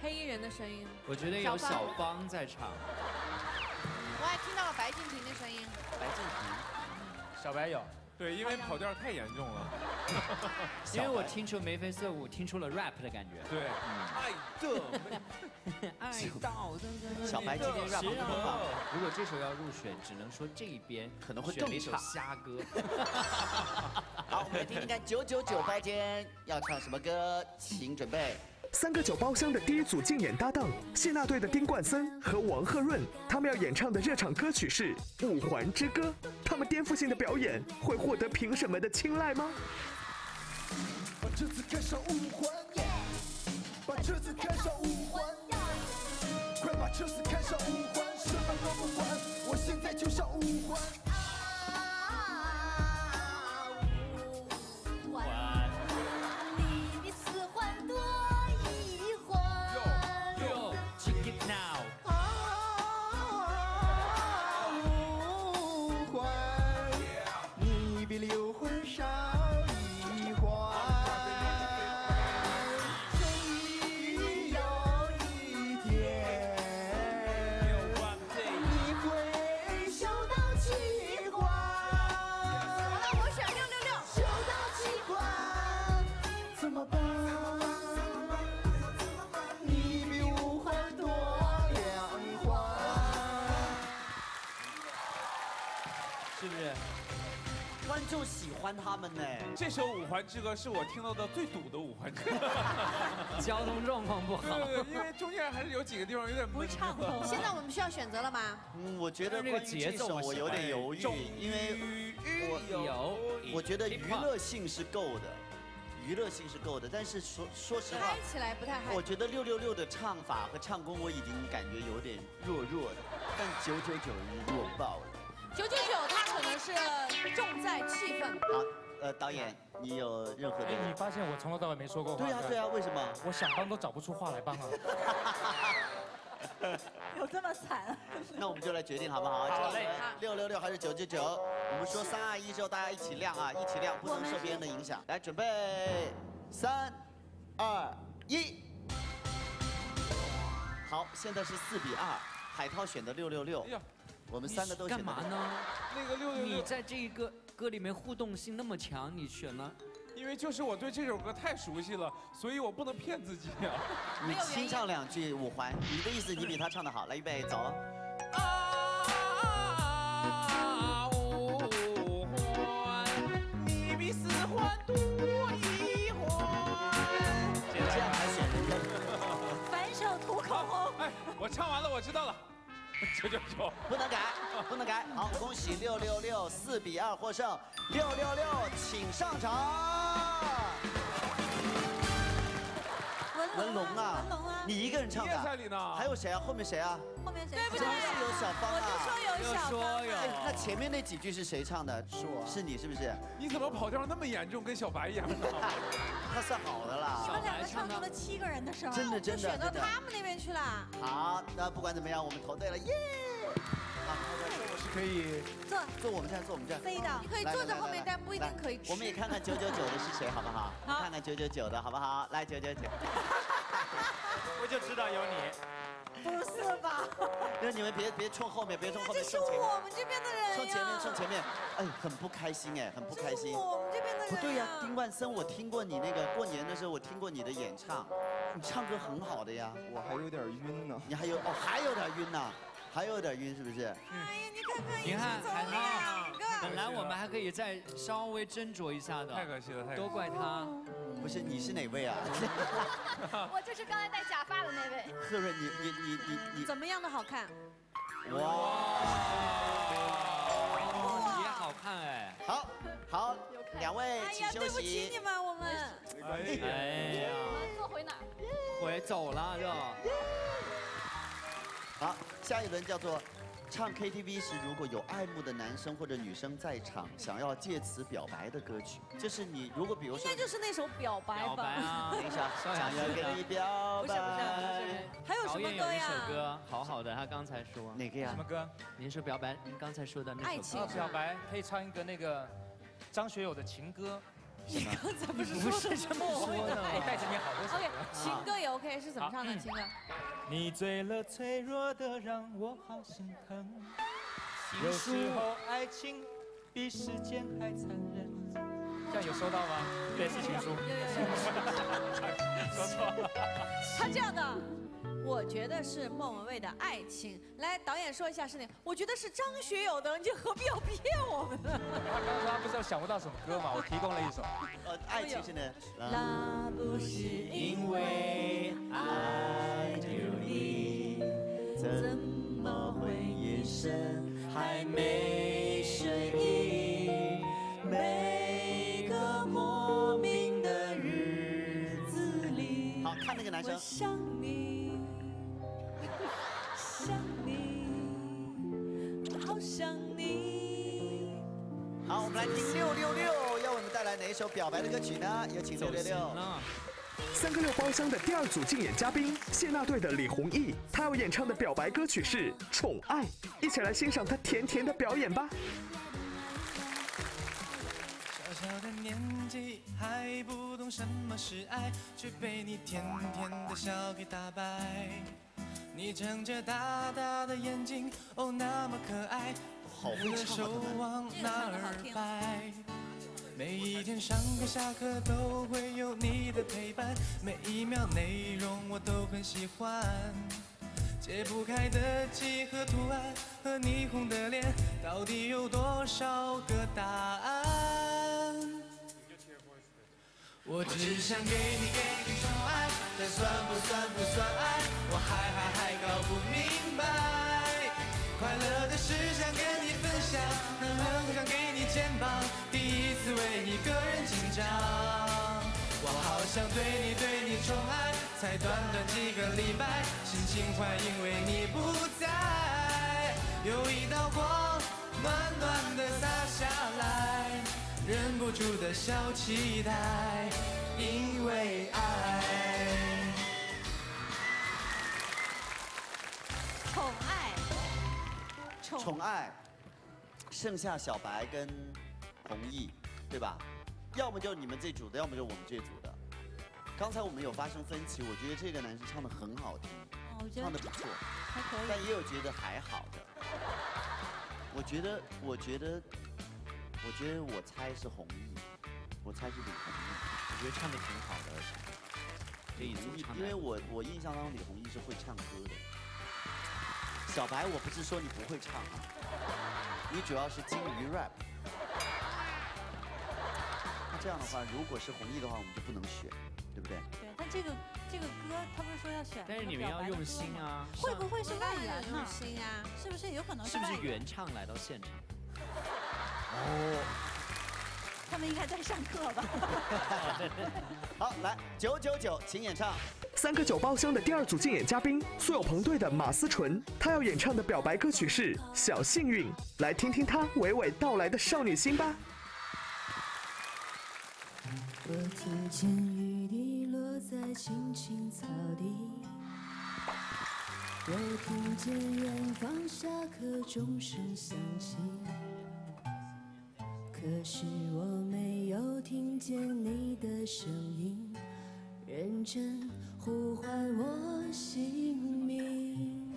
黑衣人的声音。我觉得有小芳在唱。我还听到了白敬亭的声音。白敬亭，小白有。 对，因为跑调太严重了。因为我听出眉飞色舞，听出了 rap 的感觉。对，爱的，爱到的。小白今天 rap 很棒。如果这首要入选，只能说这一边可能会更差。瞎歌。好，我们来听听看999包间要唱什么歌，请准备。 3个9包厢的第1组竞演搭档，谢娜队的丁冠森和王鹤润，他们要演唱的热场歌曲是《五环之歌》。他们颠覆性的表演会获得评审们的青睐吗？把车子开上五环，把车子开上五环，快把车子开上五环，什么都不管，我现在。就像五环啊，五环，你的四环多一环。Yo, check it now。啊，五环，你比六环少一环。终于有一天。 是不是观众喜欢他们呢？这首《五环之歌》是我听到的最堵的五环之歌，交通状况不好。对，因为中间还是有几个地方有点不畅通。现在我们需要选择了吗？嗯，我觉得关于这首我有点犹豫，因为我觉得娱乐性是够的，娱乐性是够的。但是说实话，嗨起来不太嗨。我觉得666的唱法和唱功我已经感觉有点弱弱的，但999已经弱爆了。 999，他可能是重在气氛。好，导演，你有任何的？哎，你发现我从头到尾没说过话。对呀，对呀，为什么？我想帮都找不出话来帮了。有这么惨？那我们就来决定好不好？好嘞。666还是999？我们说3、2、1之后，大家一起亮啊，一起亮，不能受别人的影响。来，准备，3、2、1。好，现在是4比2，海涛选的666。 我们三个都选干嘛呢？那个666，你在这一个歌里面互动性那么强，你选了？因为就是我对这首歌太熟悉了，所以我不能骗自己啊。你清唱2句五环，你的意思你比他唱的好。来，预备，走。啊，五环，你比四环多一环。这样还选的？反手涂口红。哎，我唱完了，我知道了。 999，不能改，不能改。好，恭喜6664比2获胜。666，请上场。文龙啊，文龙啊，你一个人唱的？在里呢。还有谁啊？后面谁啊？后面谁？对不对？是有小芳啊。我就说有小芳。哎，那前面那几句是谁唱的？是我。是你是不是？你怎么跑调那么严重，跟小白一样？他算好的啦。你们两个唱出了7个人的声，真的，选到他们那边去了。好，那不管怎么样，我们投对了，耶！好，我是可以坐我们站，坐我们站。飞的，你可以坐在后面，但不一定可以吃。我们也看看999的是谁，好不好？好，看看999的好不好？来，999。我就知道有你。不是吧？那你们别冲后面，别冲后面，冲前面。这是我们这边的人呀。冲前面，冲前面。哎，很不开心哎，很不开心。我们这边的人。不对呀，丁万森，我听过你那个过年的时候，我听过你的演唱。 你唱歌很好的呀，我还有点晕呢。你还有还有点晕呢，还有点晕是不是？哎呀，你看看，你看海涛，本来我们还可以再稍微斟酌一下的。太可惜了，太可惜了。都怪他，不是你是哪位啊？我就是刚才戴假发的那位。赫瑞，你怎么样的好看？哇，也好看哎。好，好，2位请休息。哎呀，对不起你们，我们。哎呀。 回哪？回走了就。好，下一轮叫做唱 KTV 时，如果有爱慕的男生或者女生在场，想要借此表白的歌曲，就是你如果比如说，应该就是那首《表白》吧。表白啊！等一下，想要跟你表白。不是。还有什么歌呀？导演有一首歌好好的，他刚才说哪个呀？什么歌？您说表白，您刚才说的那首。爱情。表白可以唱一个那个张学友的情歌。 你刚才不是说的是莫文蔚的？我带着你好多首歌。情歌也 OK， 是怎么唱的？情歌。你醉了，脆弱的让我好心疼。有时候爱情比时间还残忍。这样有收到吗？对，是情书。说错了。他这样的，我觉得是莫文蔚的《爱情》。来，导演说一下是哪？我觉得是张学友的，你何必要骗我们呢？ 他不是想不到什么歌嘛，我提供了一首。爱情是呢。那不是因为爱着你，怎么会眼神还没睡意？每个莫名的日子里，好看那个男生。我想你，想你，好想。想你。好，我们来听六六六要为我们带来哪一首表白的歌曲呢？有请六六六。三个六包厢的第二组竞演嘉宾，谢娜队的李弘毅，他要演唱的表白歌曲是《宠爱》，一起来欣赏他甜甜的表演吧。 小小的年纪还不懂什么是爱，却被你甜甜的笑给打败。你睁着大大的眼睛，哦那么可爱，你的手往哪儿摆？每一天上课下课都会有你的陪伴，每一秒内容我都很喜欢。解不开的几何图案和霓虹的脸，到底有多少个答案？ 我只想给你宠爱，但算不算爱？我还搞不明白。快乐的事想跟你分享，能很想给你肩膀，第一次为一个人紧张。我好想对你宠爱，才短短几个礼拜，心情坏因为你不在。有一道光，暖暖的洒下来。 忍不住的小期待，因为爱。宠爱，剩下小白跟弘毅，对吧？要么就你们这组的，要么就我们这组的。刚才我们有发生分歧，我觉得这个男生唱得很好听，唱得不错，还可以，但也有觉得还好的。我觉得我猜是弘毅，我猜是李弘毅，我觉得唱得挺好的，而且这一组唱，因为我印象当中李弘毅是会唱歌的。小白，我不是说你不会唱啊，你主要是精于 rap。那这样的话，如果是弘毅的话，我们就不能选，对不对？对，但这个歌他不是说要选，但是你们要用心啊，会不会是外援呢？用心啊，是不是有可能？是不是原唱来到现场？ 哦，他们应该在上课吧？好，来999，请演唱。三个九包厢的第二组竞演嘉宾，苏有朋队的马思纯，他要演唱的表白歌曲是《小幸运》，来听听他娓娓道来的少女心吧。我听见雨滴落在青青草地，我听见远方下课钟声响起。 可是我没有听见你的声音，认真呼唤我姓名。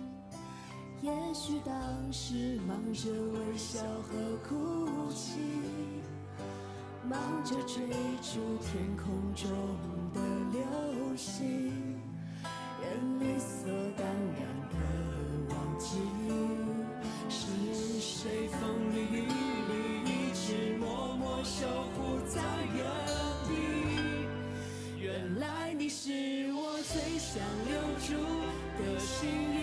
也许当时忙着微笑和哭泣，忙着追逐天空中的流星，人理所当然的忘记是谁风里雨里。 默默守护在原地，原来你是我最想留住的幸运，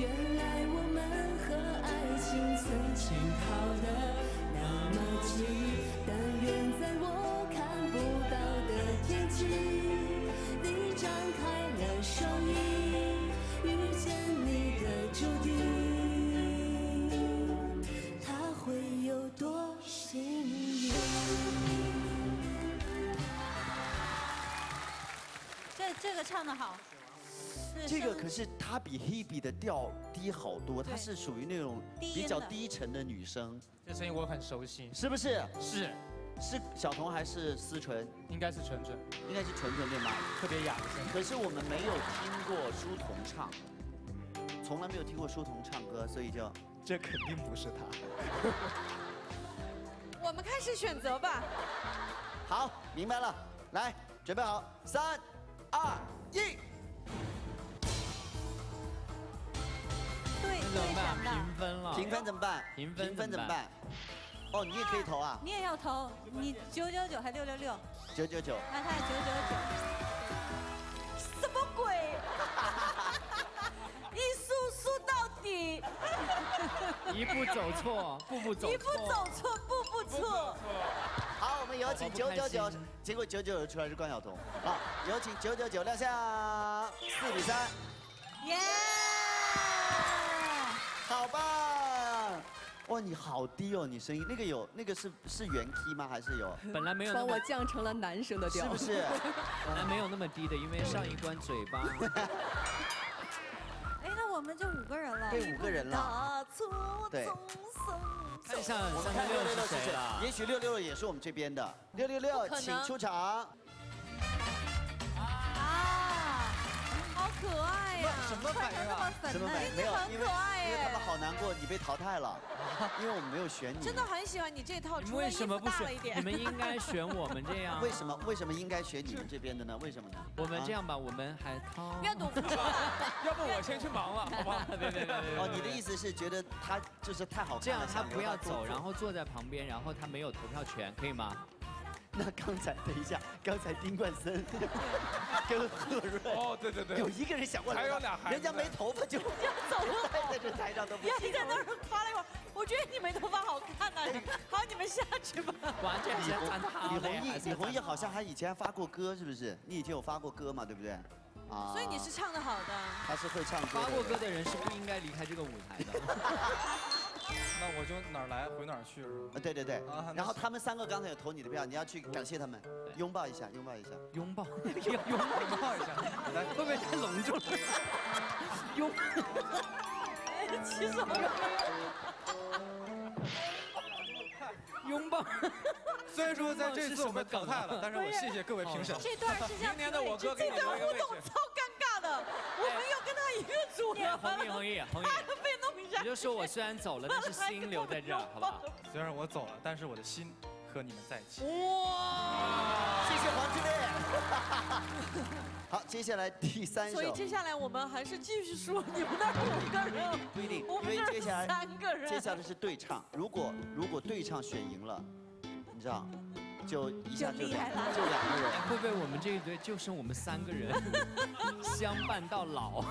原来我们和爱情曾经靠得那么近，但愿在我看不到的天际，你张开了双翼，遇见你的注定，它会有多？ 幸运，这个唱得好，这个可是她比 Hebe 的调低好多，她是属于那种比较低沉的女生。这声音我很熟悉，是不是？是小童还是思纯？应该是纯纯，应该是纯纯对吗？特别哑的声音。可是我们没有听过书童唱，从来没有听过书童唱歌，所以就这肯定不是她。我们开始选择吧。好，明白了，来，准备好，3、2、1。对，怎么办？平分了。平分怎么办？平分怎么办？哦，你也可以投啊。你也要投，你999还666。999。那他也999。什么鬼？一输到底。一步走错，步步走错。一步走错，步步错。好，我们有请999，结果999出来是关晓彤。好，有请999亮相，4比3。耶！好棒！哇，你好低哦，你声音那个有那个是原 key 吗？还是有？本来没有，把我降成了男生的调，是不是？本来没有那么低的，因为上一关嘴巴。哎，那我们就5个人了，对，5个人了。对。看一下666是谁了？也许666也是我们这边的。666，请出场。 可爱呀！什么反应啊？什么反应？没有，因为他们好难过，你被淘汰了，因为我们没有选你。真的很喜欢你这套，为什么不选？你们应该选我们这样。为什么应该选你们这边的呢？为什么呢？我们这样吧，我们还掏。要不我先去忙了，好吧？别。哦，你的意思是觉得他就是太好看了，这样他不要走，然后坐在旁边，然后他没有投票权，可以吗？ 那刚才等一下，刚才丁冠森跟贺润哦，对，有1个人想过来，还有2孩，人家没头发就走了，在这台上都不行。你在那儿夸了一会儿，我觉得你没头发好看呐，好，你们下去吧。完全是赞他。李弘毅好像还以前还发过歌，是不是？你以前有发过歌嘛？对不对？啊。所以你是唱得好的。他是会唱歌。发过歌的人是不应该离开这个舞台的。 那我就哪儿来回哪儿去是吗？对。然后他们3个刚才有投你的票，你要去感谢他们，拥抱一下。拥抱一下，来，会不会太隆重了？拥抱，其实我拥抱。虽然说在这次我们淘汰了，但是我谢谢各位评审。这段是这样，这段互动超尴尬的，我们要跟他一个组合。弘毅。 你就说我虽然走了，但是心留在这儿，好不好？虽然我走了，但是我的心和你们在一起。哇！谢谢黄志烈。好，接下来第3首。所以接下来我们还是继续说，你们那儿5个人，不一定，因为接下来3个人，接下来是对唱。如果对唱选赢了，你知道，就一下就2个人。会不会我们这一队就剩我们3个人相伴到老？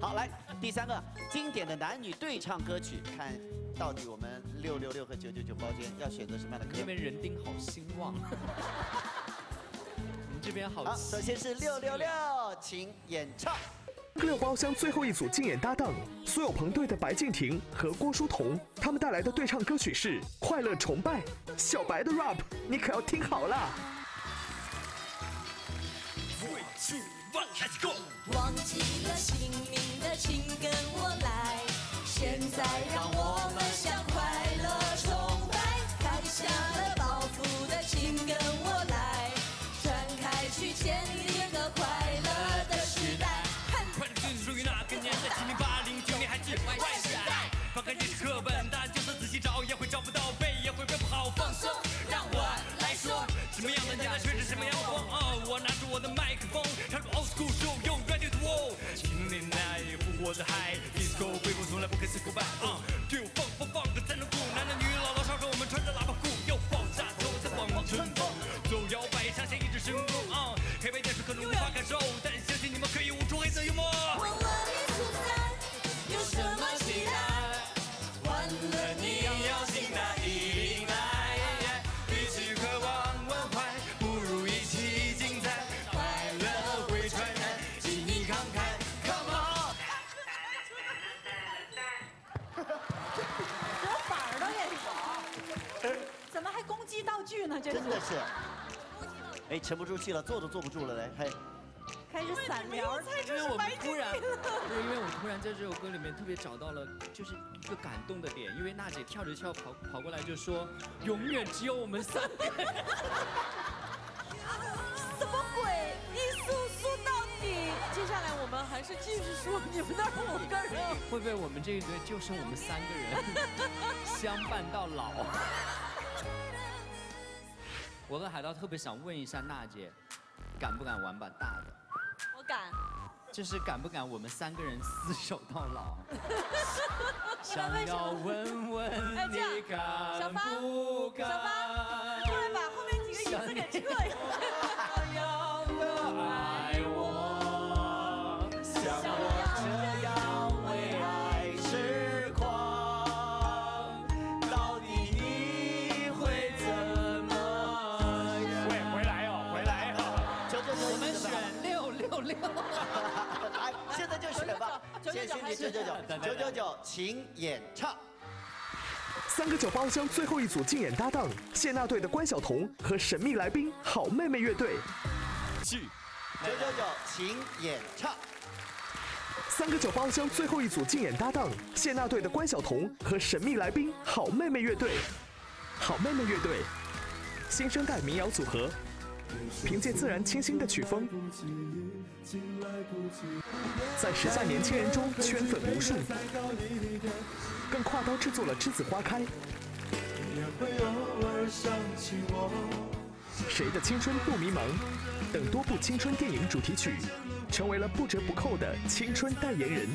好，来第3个经典的男女对唱歌曲，看到底我们666和999包间要选择什么样的歌？这边人丁好兴旺，我们这边好。好，首先是666，请演唱。乐包厢最后一组竞演搭档，苏有朋队的白敬亭和郭书童，他们带来的对唱歌曲是《快乐崇拜》。小白的 rap， 你可要听好了。3、2、1， 开始 go。 忘记了姓名的，请跟我来。现在让我们向快乐崇拜。放下了包袱的，请跟我来。传开去建立一个快乐的时代。快乐就是属于那个年代，70、80、90还是Y时代。翻开历史课本，但就算仔细找也会找不到背，也会背不好。放松，让我来说，什么样的年代吹着什么样的风。哦，我拿着我的麦克风，唱出 old school show。 情年代复活的嗨 ，disco 背后从来不肯 say goodbye。只有放歌才能酷，男男女女老老少少，我们穿着喇叭裤，又爆炸头在仿冒春风，走摇摆上下一直生动。黑白电视可能无法感受，但相信你们可以悟出黑色幽默。问我你存在有什么期待？问了你要心哪依赖？ 道具呢？真的是，哎，沉不住气了，坐都坐不住了嘞，嘿。开始散聊，因为我突然在这首歌里面特别找到了，就是一个感动的点，因为娜姐跳着跳跑过来就说，永远只有我们3个。什么鬼？一诉到底。接下来我们还是继续说，你们那5个人，会不会我们这一队就剩我们3个人相伴到老？ 我和海涛特别想问一下娜姐，敢不敢玩把大的？我敢。就是敢不敢我们3个人厮守到老？想要问问你敢不敢？小芳，突然把后面几个椅子给撤了。想要的爱我，像我这样为爱痴狂。谢谢你999，请演唱。三个九包厢最后一组竞演搭档，谢娜队的关晓彤和神秘来宾好妹妹乐队。去999，请演唱。 三个九包厢最后一组竞演搭档，谢娜队的关晓彤和神秘来宾好妹妹乐队。好妹妹乐队，新生代民谣组合，凭借自然清新的曲风，在时下年轻人中圈粉无数，更跨刀制作了《栀子花开》。谁的青春不迷茫？等多部青春电影主题曲。 成为了不折不扣的青春代言人。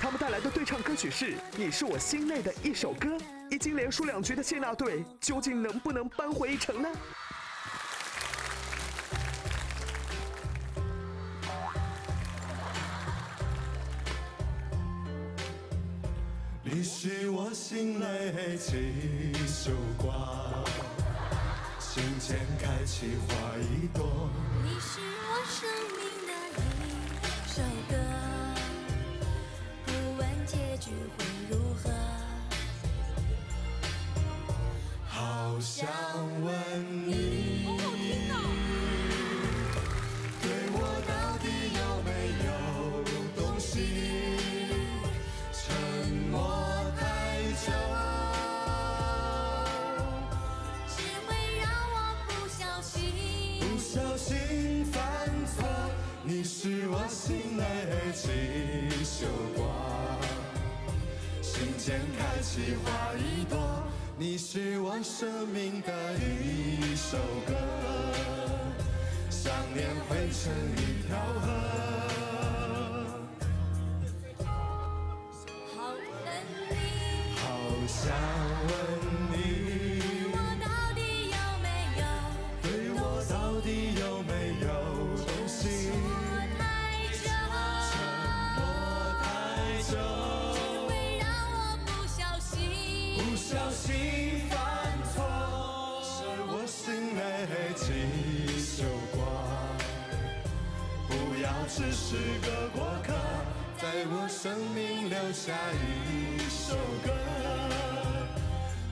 他们带来的对唱歌曲是《你是我心内的一首歌》。已经连输2局的谢娜队，究竟能不能扳回一城呢？你是我心内的一首歌。 心间开起花一朵，你是我生命的一首歌，不问结局会如何，好想问你，对我到底有没有东西？沉默太久。 你是我心内的一首歌，心间开起花一朵。你是我生命的一首歌，想念汇成一条河。好想问你，好想问你，对我到底有没有？对我到底有没有东西？ 只是个过客，在我生命留下一首歌，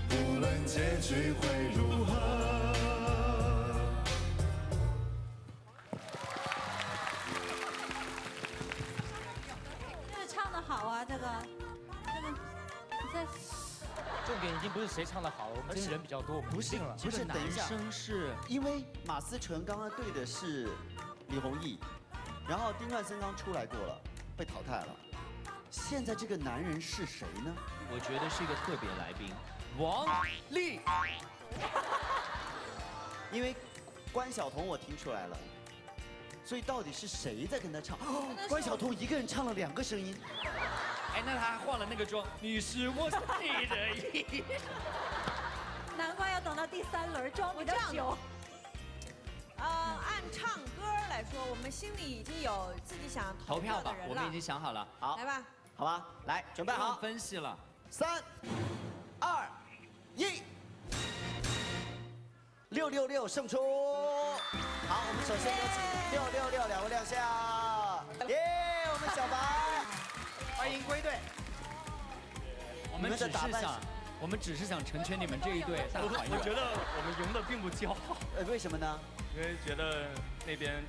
不论结局会如何。这唱的好啊，这个，重点已经不是谁唱的好了，我们今天人比较多，我们不信了。不是男生，是因为马思纯刚刚对的是李弘毅。 然后丁冠森刚出来过了，被淘汰了。现在这个男人是谁呢？我觉得是一个特别来宾，王力。因为关晓彤我听出来了，所以到底是谁在跟他唱？关晓彤一个人唱了2个声音。哎，那他还换了那个妆。你是我心内的一。难怪要等到第3轮妆比较久。 按唱歌来说，我们心里已经有自己想投票的人了。我们已经想好了，好，来吧，好吧，来，准备好，分析了，3、2、1，666胜出。好，我们首先有请666两位亮相，耶，我们小白，欢迎归队。我们只是想成全你们这一对大团圆。我觉得我们赢的并不骄傲。为什么呢？因为觉得那边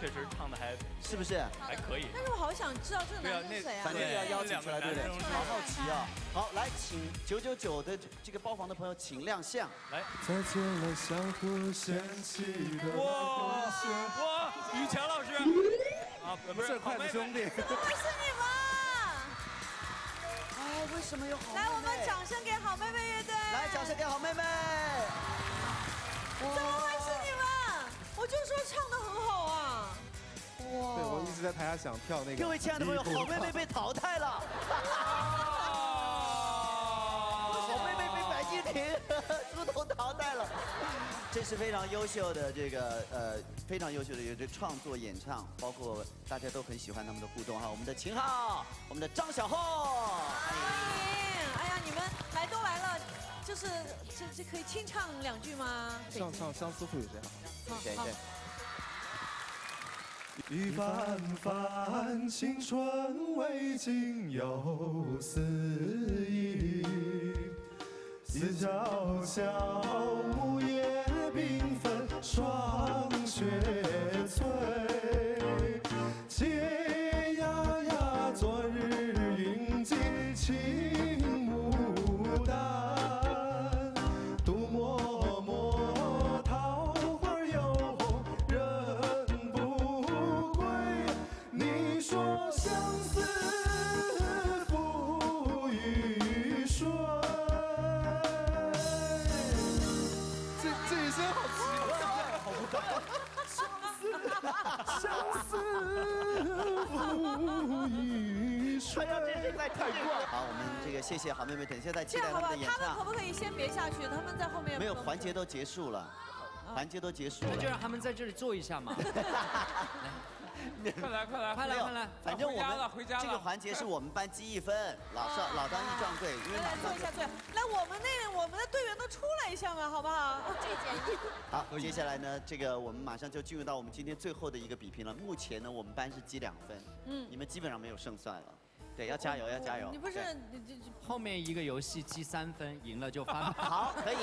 确实唱的还是不是还可以。但是我好想知道这个男生是谁啊？反正也要邀请出来，对不对？好好奇啊！好，来，请999的这个包房的朋友请亮相。来，再见了，相互嫌弃的哇，于强老师啊，不是筷子兄弟，怎么是你们？ 为什么有好妹妹？来，我们掌声给好妹妹乐队！来，掌声给好妹妹！怎么会是你们？我就说唱得很好啊！哇！对，我一直在台下想跳那个。各位亲爱的朋友，好妹妹被淘汰了。好妹妹被白敬亭猪头淘汰了。这是非常优秀的这个非常优秀的乐队创作、演唱，包括大家都很喜欢他们的互动哈。我们的秦昊，我们的张小厚。 哎呀，你们来都来了，就是这可以清唱2句吗？唱《相思赋》也这样。好。一瓣泛青春未尽又思忆，四皎皎木叶缤纷霜雪催，嗟呀呀昨日云际青牡丹，独默默桃花又红人不归。你说相思赋予谁？这一声好奇怪，好不懂。相思赋予谁？好，我们这个谢谢好妹妹，等一下再期待他们的演唱。他们可不可以先别下去？他们在后面没有环节都结束了，环节都结束了，就让他们在这里坐一下嘛。快来！反正我们这个环节是我们班积一分，老当益壮队。来坐一下，坐。来，我们的队员都出来一下嘛，好不好？这简易。好，接下来呢，这个我们马上就进入到我们今天最后的一个比拼了。目前呢，我们班是积2分，你们基本上没有胜算了。对，要加油，要加油！你不是后面一个游戏积3分，赢了就翻盘。好，可以。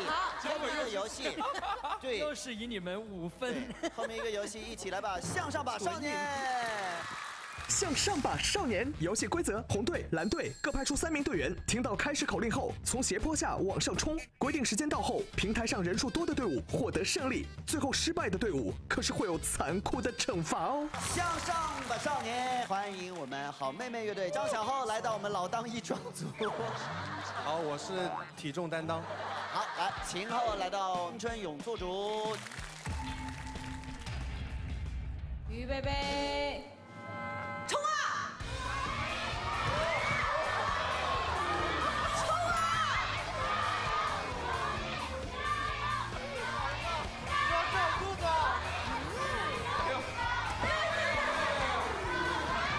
后面一个游戏，对，又是以你们5分。后面一个游戏，一起来吧！向上吧，少年！向上吧，少年！游戏规则：红队、蓝队各派出3名队员，听到开始口令后，从斜坡下往上冲。规定时间到后，平台上人数多的队伍获得胜利，最后失败的队伍可是会有残酷的惩罚哦。向上吧，少年！欢迎我们好妹妹乐队张小厚来到我们老当益壮组。好，我是体重担当。好，来秦昊来到青春永驻组。预备备！ 冲啊！冲啊！要照顾的，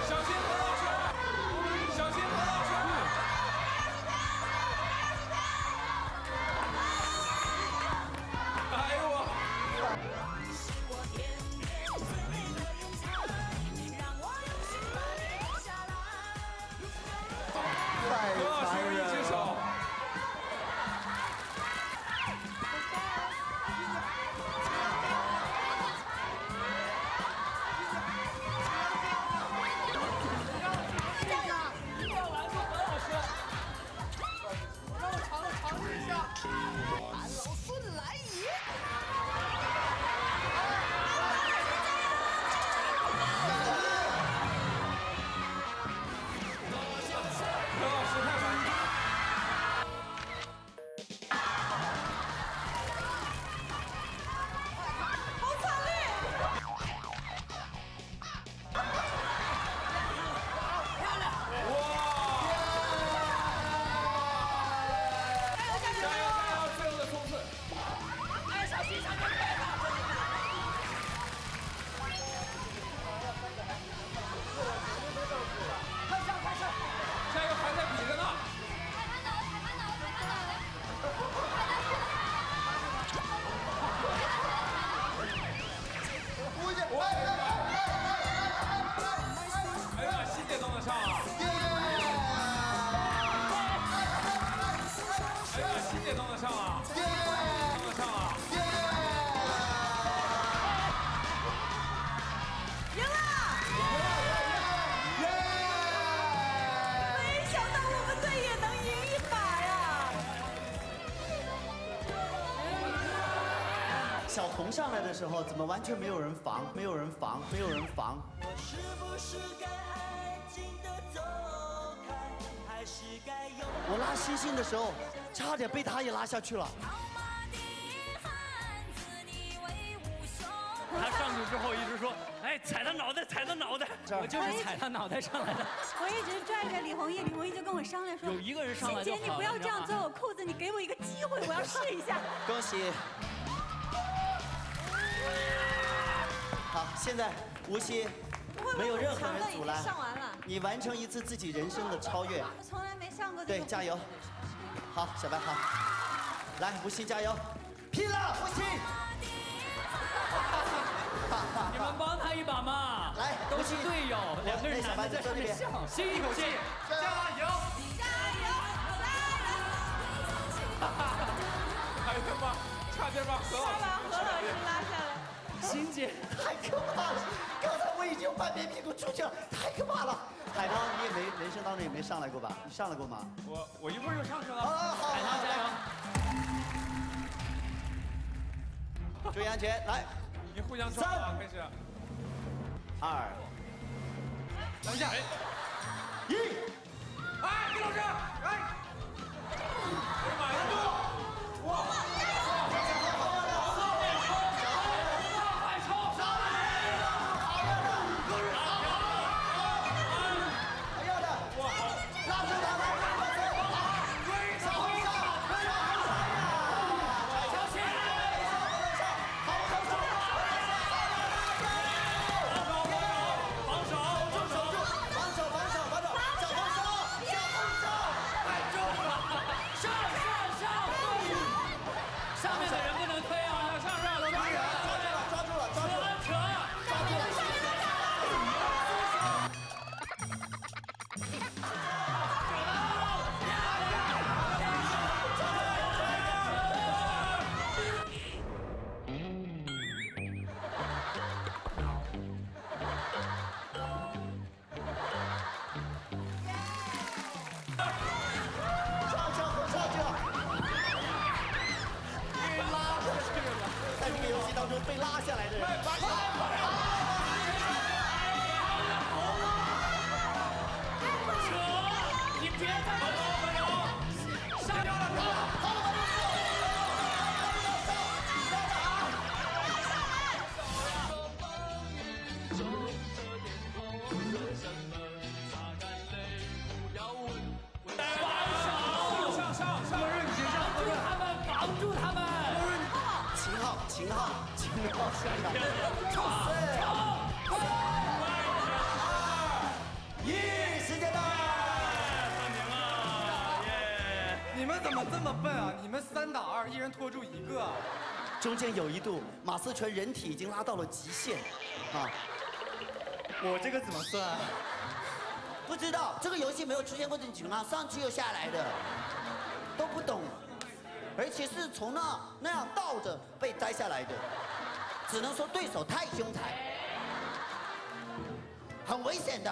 小心何老师，小心何老师！哎呦我！ 何老师，一只手。一定要拦住何老师，让我尝试一下。俺老孙来也！ 红上来的时候，怎么完全没有人防？没有人防！我是不是该安静的走开，还是该有？我拉星星的时候，差点被他也拉下去了。他上去之后一直说：“哎，踩他脑袋，踩他脑袋！”我就是踩他脑袋上来的。我一直拽着李弘毅，李弘毅就跟我商量说：“有一个人上来就好了。”姐，你不要这样钻我裤子，你给我一个机会，我要试一下。恭喜！ 好，现在无锡没有任何人阻拦，上完了，你完成一次自己人生的超越。我从来没上过。对，加油！好，小白好，来无锡加油，拼了无锡！你们帮他一把嘛！来，是队友，两个人男的在上面笑，吸一口气，加油，加油，加油！哎呀妈，差点把何老师拉下来。欣姐太可怕了，刚才我已经半边屁股出去了，太可怕了。海涛，你也没人生当中也没上来过吧？你上来过吗？我一会儿就上去了。好，海涛加油！注意安全，来，你互相抓啊，开始。 二，等一下，一，哎，李老师，哎，哎呀妈呀，哇，海涛，上来了，好样的，好样的，哇，拉住他，来，小红上，快上，海涛起来，好，上，好。 被拉下来的人，扯！你别再扯了，杀掉了他！好，三、二、一，时间到！冠名了！耶！你们怎么这么笨啊？你们3打2，一人拖住一个。中间有一度，马思纯人体已经拉到了极限啊！我这个怎么算？不知道，这个游戏没有出现过这种情况，上去又下来的，都不懂，而且是从那样倒着被摘下来的。 只能说对手太凶残，很危险的。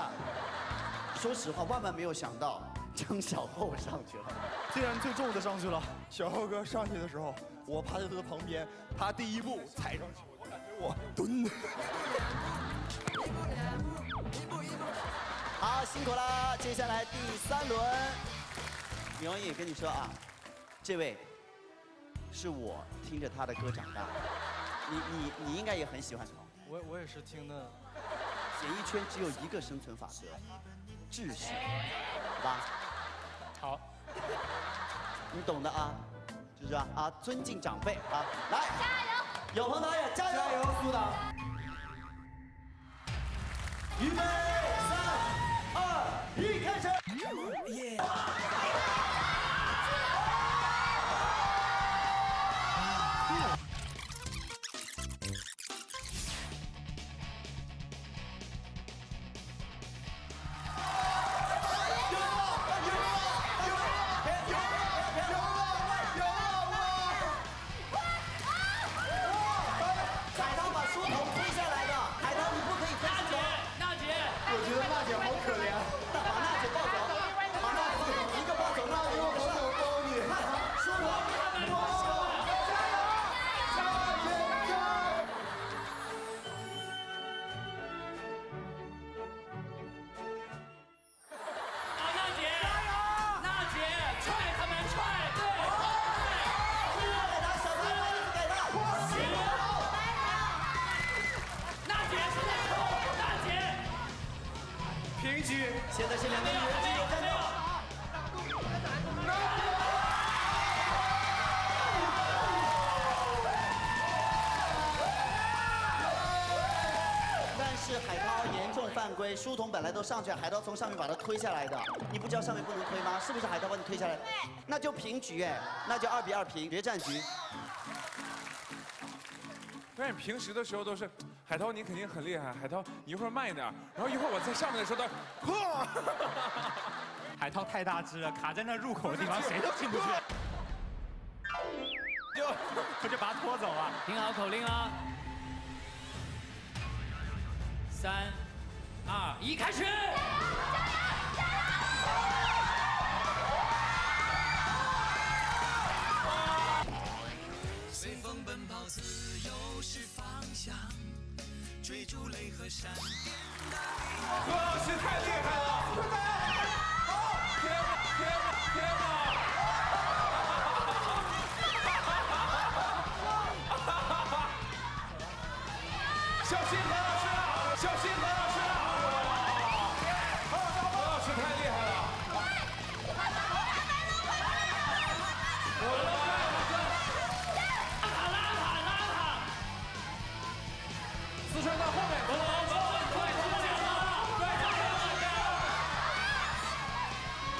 说实话，万万没有想到张小厚上去了，竟然最重的上去了。小厚哥上去的时候，我趴在他的旁边，他第一步踩上去，我感觉我蹲。好，辛苦啦！接下来第3轮，米王也跟你说啊，这位是我听着他的歌长大的。 你应该也很喜欢什么？我也是听的。演艺圈只有一个生存法则，秩序，好吧？好，你懂的啊，就是啊，尊敬长辈啊，来，加油！有朋导演加油！加油，苏导！预备，3、2、1，开始！ 现在是2-1。 是海涛严重犯规，书童本来都上去，海涛从上面把他推下来的。你不知道上面不能推吗？是不是海涛把你推下来？那就平局哎，那就2比2平，决战局。但是平时的时候都是海涛你肯定很厉害，海涛一会儿慢一点，然后一会儿我在上面的时候他，海涛太大只了，卡在那入口的地方谁都进不去，就把他拖走啊！听好口令啊！3、2、1，开始！ 随风奔跑，自由是方向，追逐雷和闪电的力量。何老师太厉害了！好，天哪，天哪，天哪！小心何老师了！小心何老师了！何老师太厉害了！我。 到后面，快！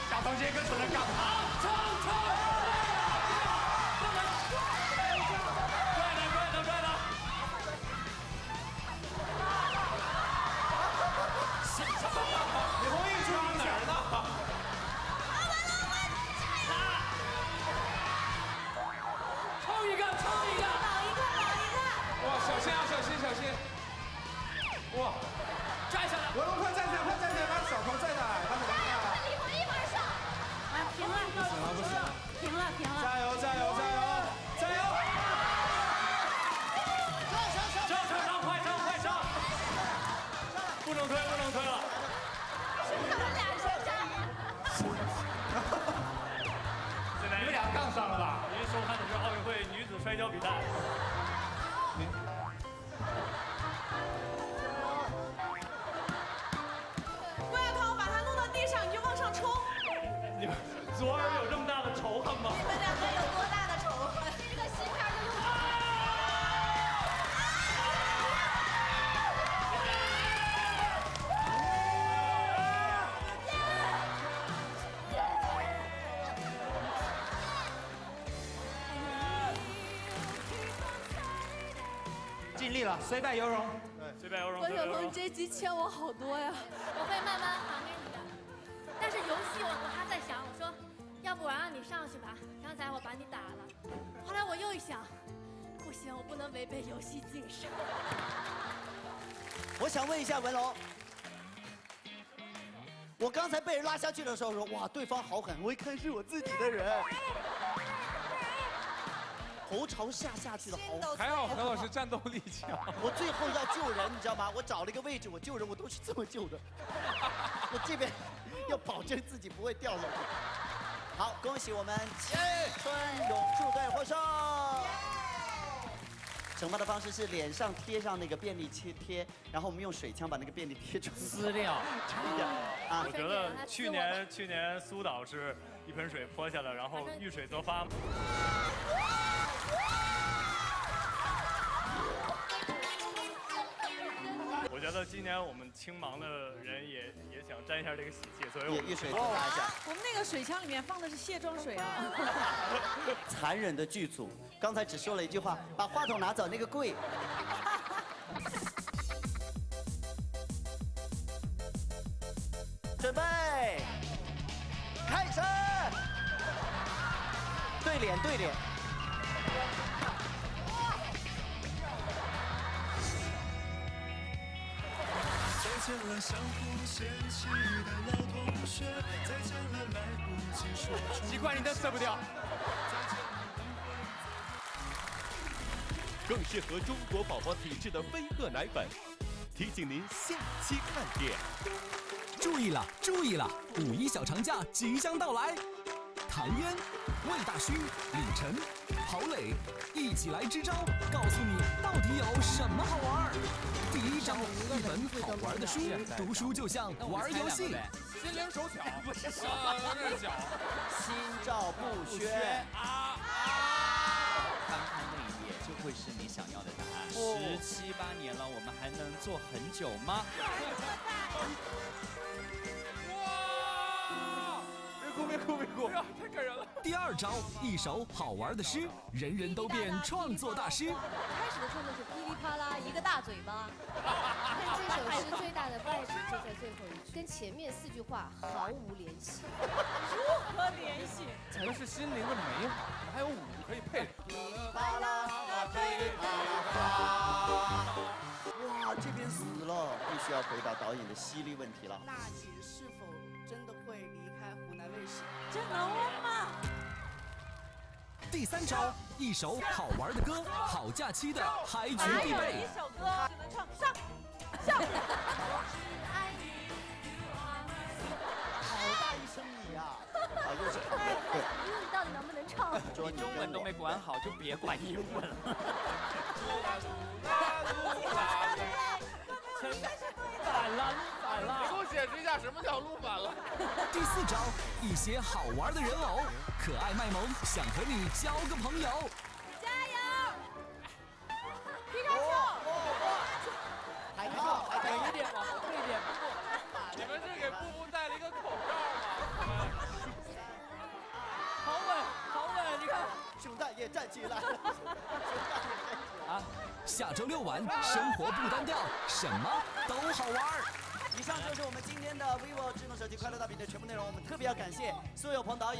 大鹏这些歌手能干嘛？快了！李红玉抓哪儿呢？ 哇！拽上来！文龙快站起来，快站起来！把小头站起来，把小头站起来！李红一马上！啊，停了，停了！加油！上！快上！不能推了！是你们俩是不是？你们俩杠上了吧？您收看的是奥运会女子摔跤比赛。 左耳有这么大的仇恨吗？你们两个有多大的仇恨？这个芯片就用不上。尽力了，虽败犹荣。对，虽败犹荣。关晓彤，你这集欠我好多呀。我会慢慢还给你的，但是游戏我还在想，我说。 要不我让你上去吧，刚才我把你打了。后来我又一想，不行，我不能违背游戏精神。我想问一下文龙，我刚才被人拉下去的时候说，哇，对方好狠，我一看是我自己的人，头朝下去的好狠。还好何老师战斗力强。我最后要救人，你知道吗？我找了一个位置，我救人，我都是这么救的。我这边要保证自己不会掉下去。 好，恭喜我们青春永驻队获胜。惩罚的方式是脸上贴上那个便利贴，然后我们用水枪把那个便利贴撕掉。啊，我觉得去年苏导是一盆水泼下来，然后遇水则发。我觉得今年我们青盲的人也想沾一下这个喜气，所以我们一水泼一下。我们那个水枪里面放的是卸妆水啊！残忍的剧组，刚才只说了一句话：把话筒拿走，那个贵。准备，开始！对脸。再见了，相互嫌弃的老同学。再见了，来不及说出。奇怪，你都射不掉。更适合中国宝宝体质的飞鹤奶粉，提醒您下期看点。注意了，5·1小长假即将到来。谭渊、魏大勋、李晨、郝蕾一起来支招，告诉你到底有什么好玩。 第一章，一本好玩的书，读书就像玩游戏。心灵手巧，不是手，是脚。心照不宣啊！翻开那一页就会是你想要的答案。17、18年了，我们还能做很久吗？哇！别哭！太感人了。第二章，一首好玩的诗，人人都变创作大师。开始的创作是噼里啪。哗啦一个大嘴巴。但这首诗最大的败笔就在最后一句，跟前面四句话毫无联系。如何联系？那是心灵的美好，还有舞可以配。哗啦哗啦哗。 哇，这边死了！必须要回答导演的犀利问题了。那你是否真的会离开湖南卫视？这能问吗？第三招，一首好玩的歌，好假期的牌局必备。还有一首歌只能唱上上。我只爱你，好大一声你啊！啊，又是好的。对，你到底能不能唱？你中文都没管好，就别管英文了。 反了！你给我解释一下什么叫撸反了？第四招，一些好玩的人偶，可爱卖萌，想和你交个朋友。加油！皮卡丘！还靠，还远一点，往后退一点。你们是给布布戴了一个口罩吗？好稳，好稳！你看，熊大爷站起来了，熊大爷站起来啊！ 下周六晚，生活不单调，什么都好玩。以上就是我们今天的 vivo 智能手机快乐大比拼的全部内容。我们特别要感谢苏有朋导演。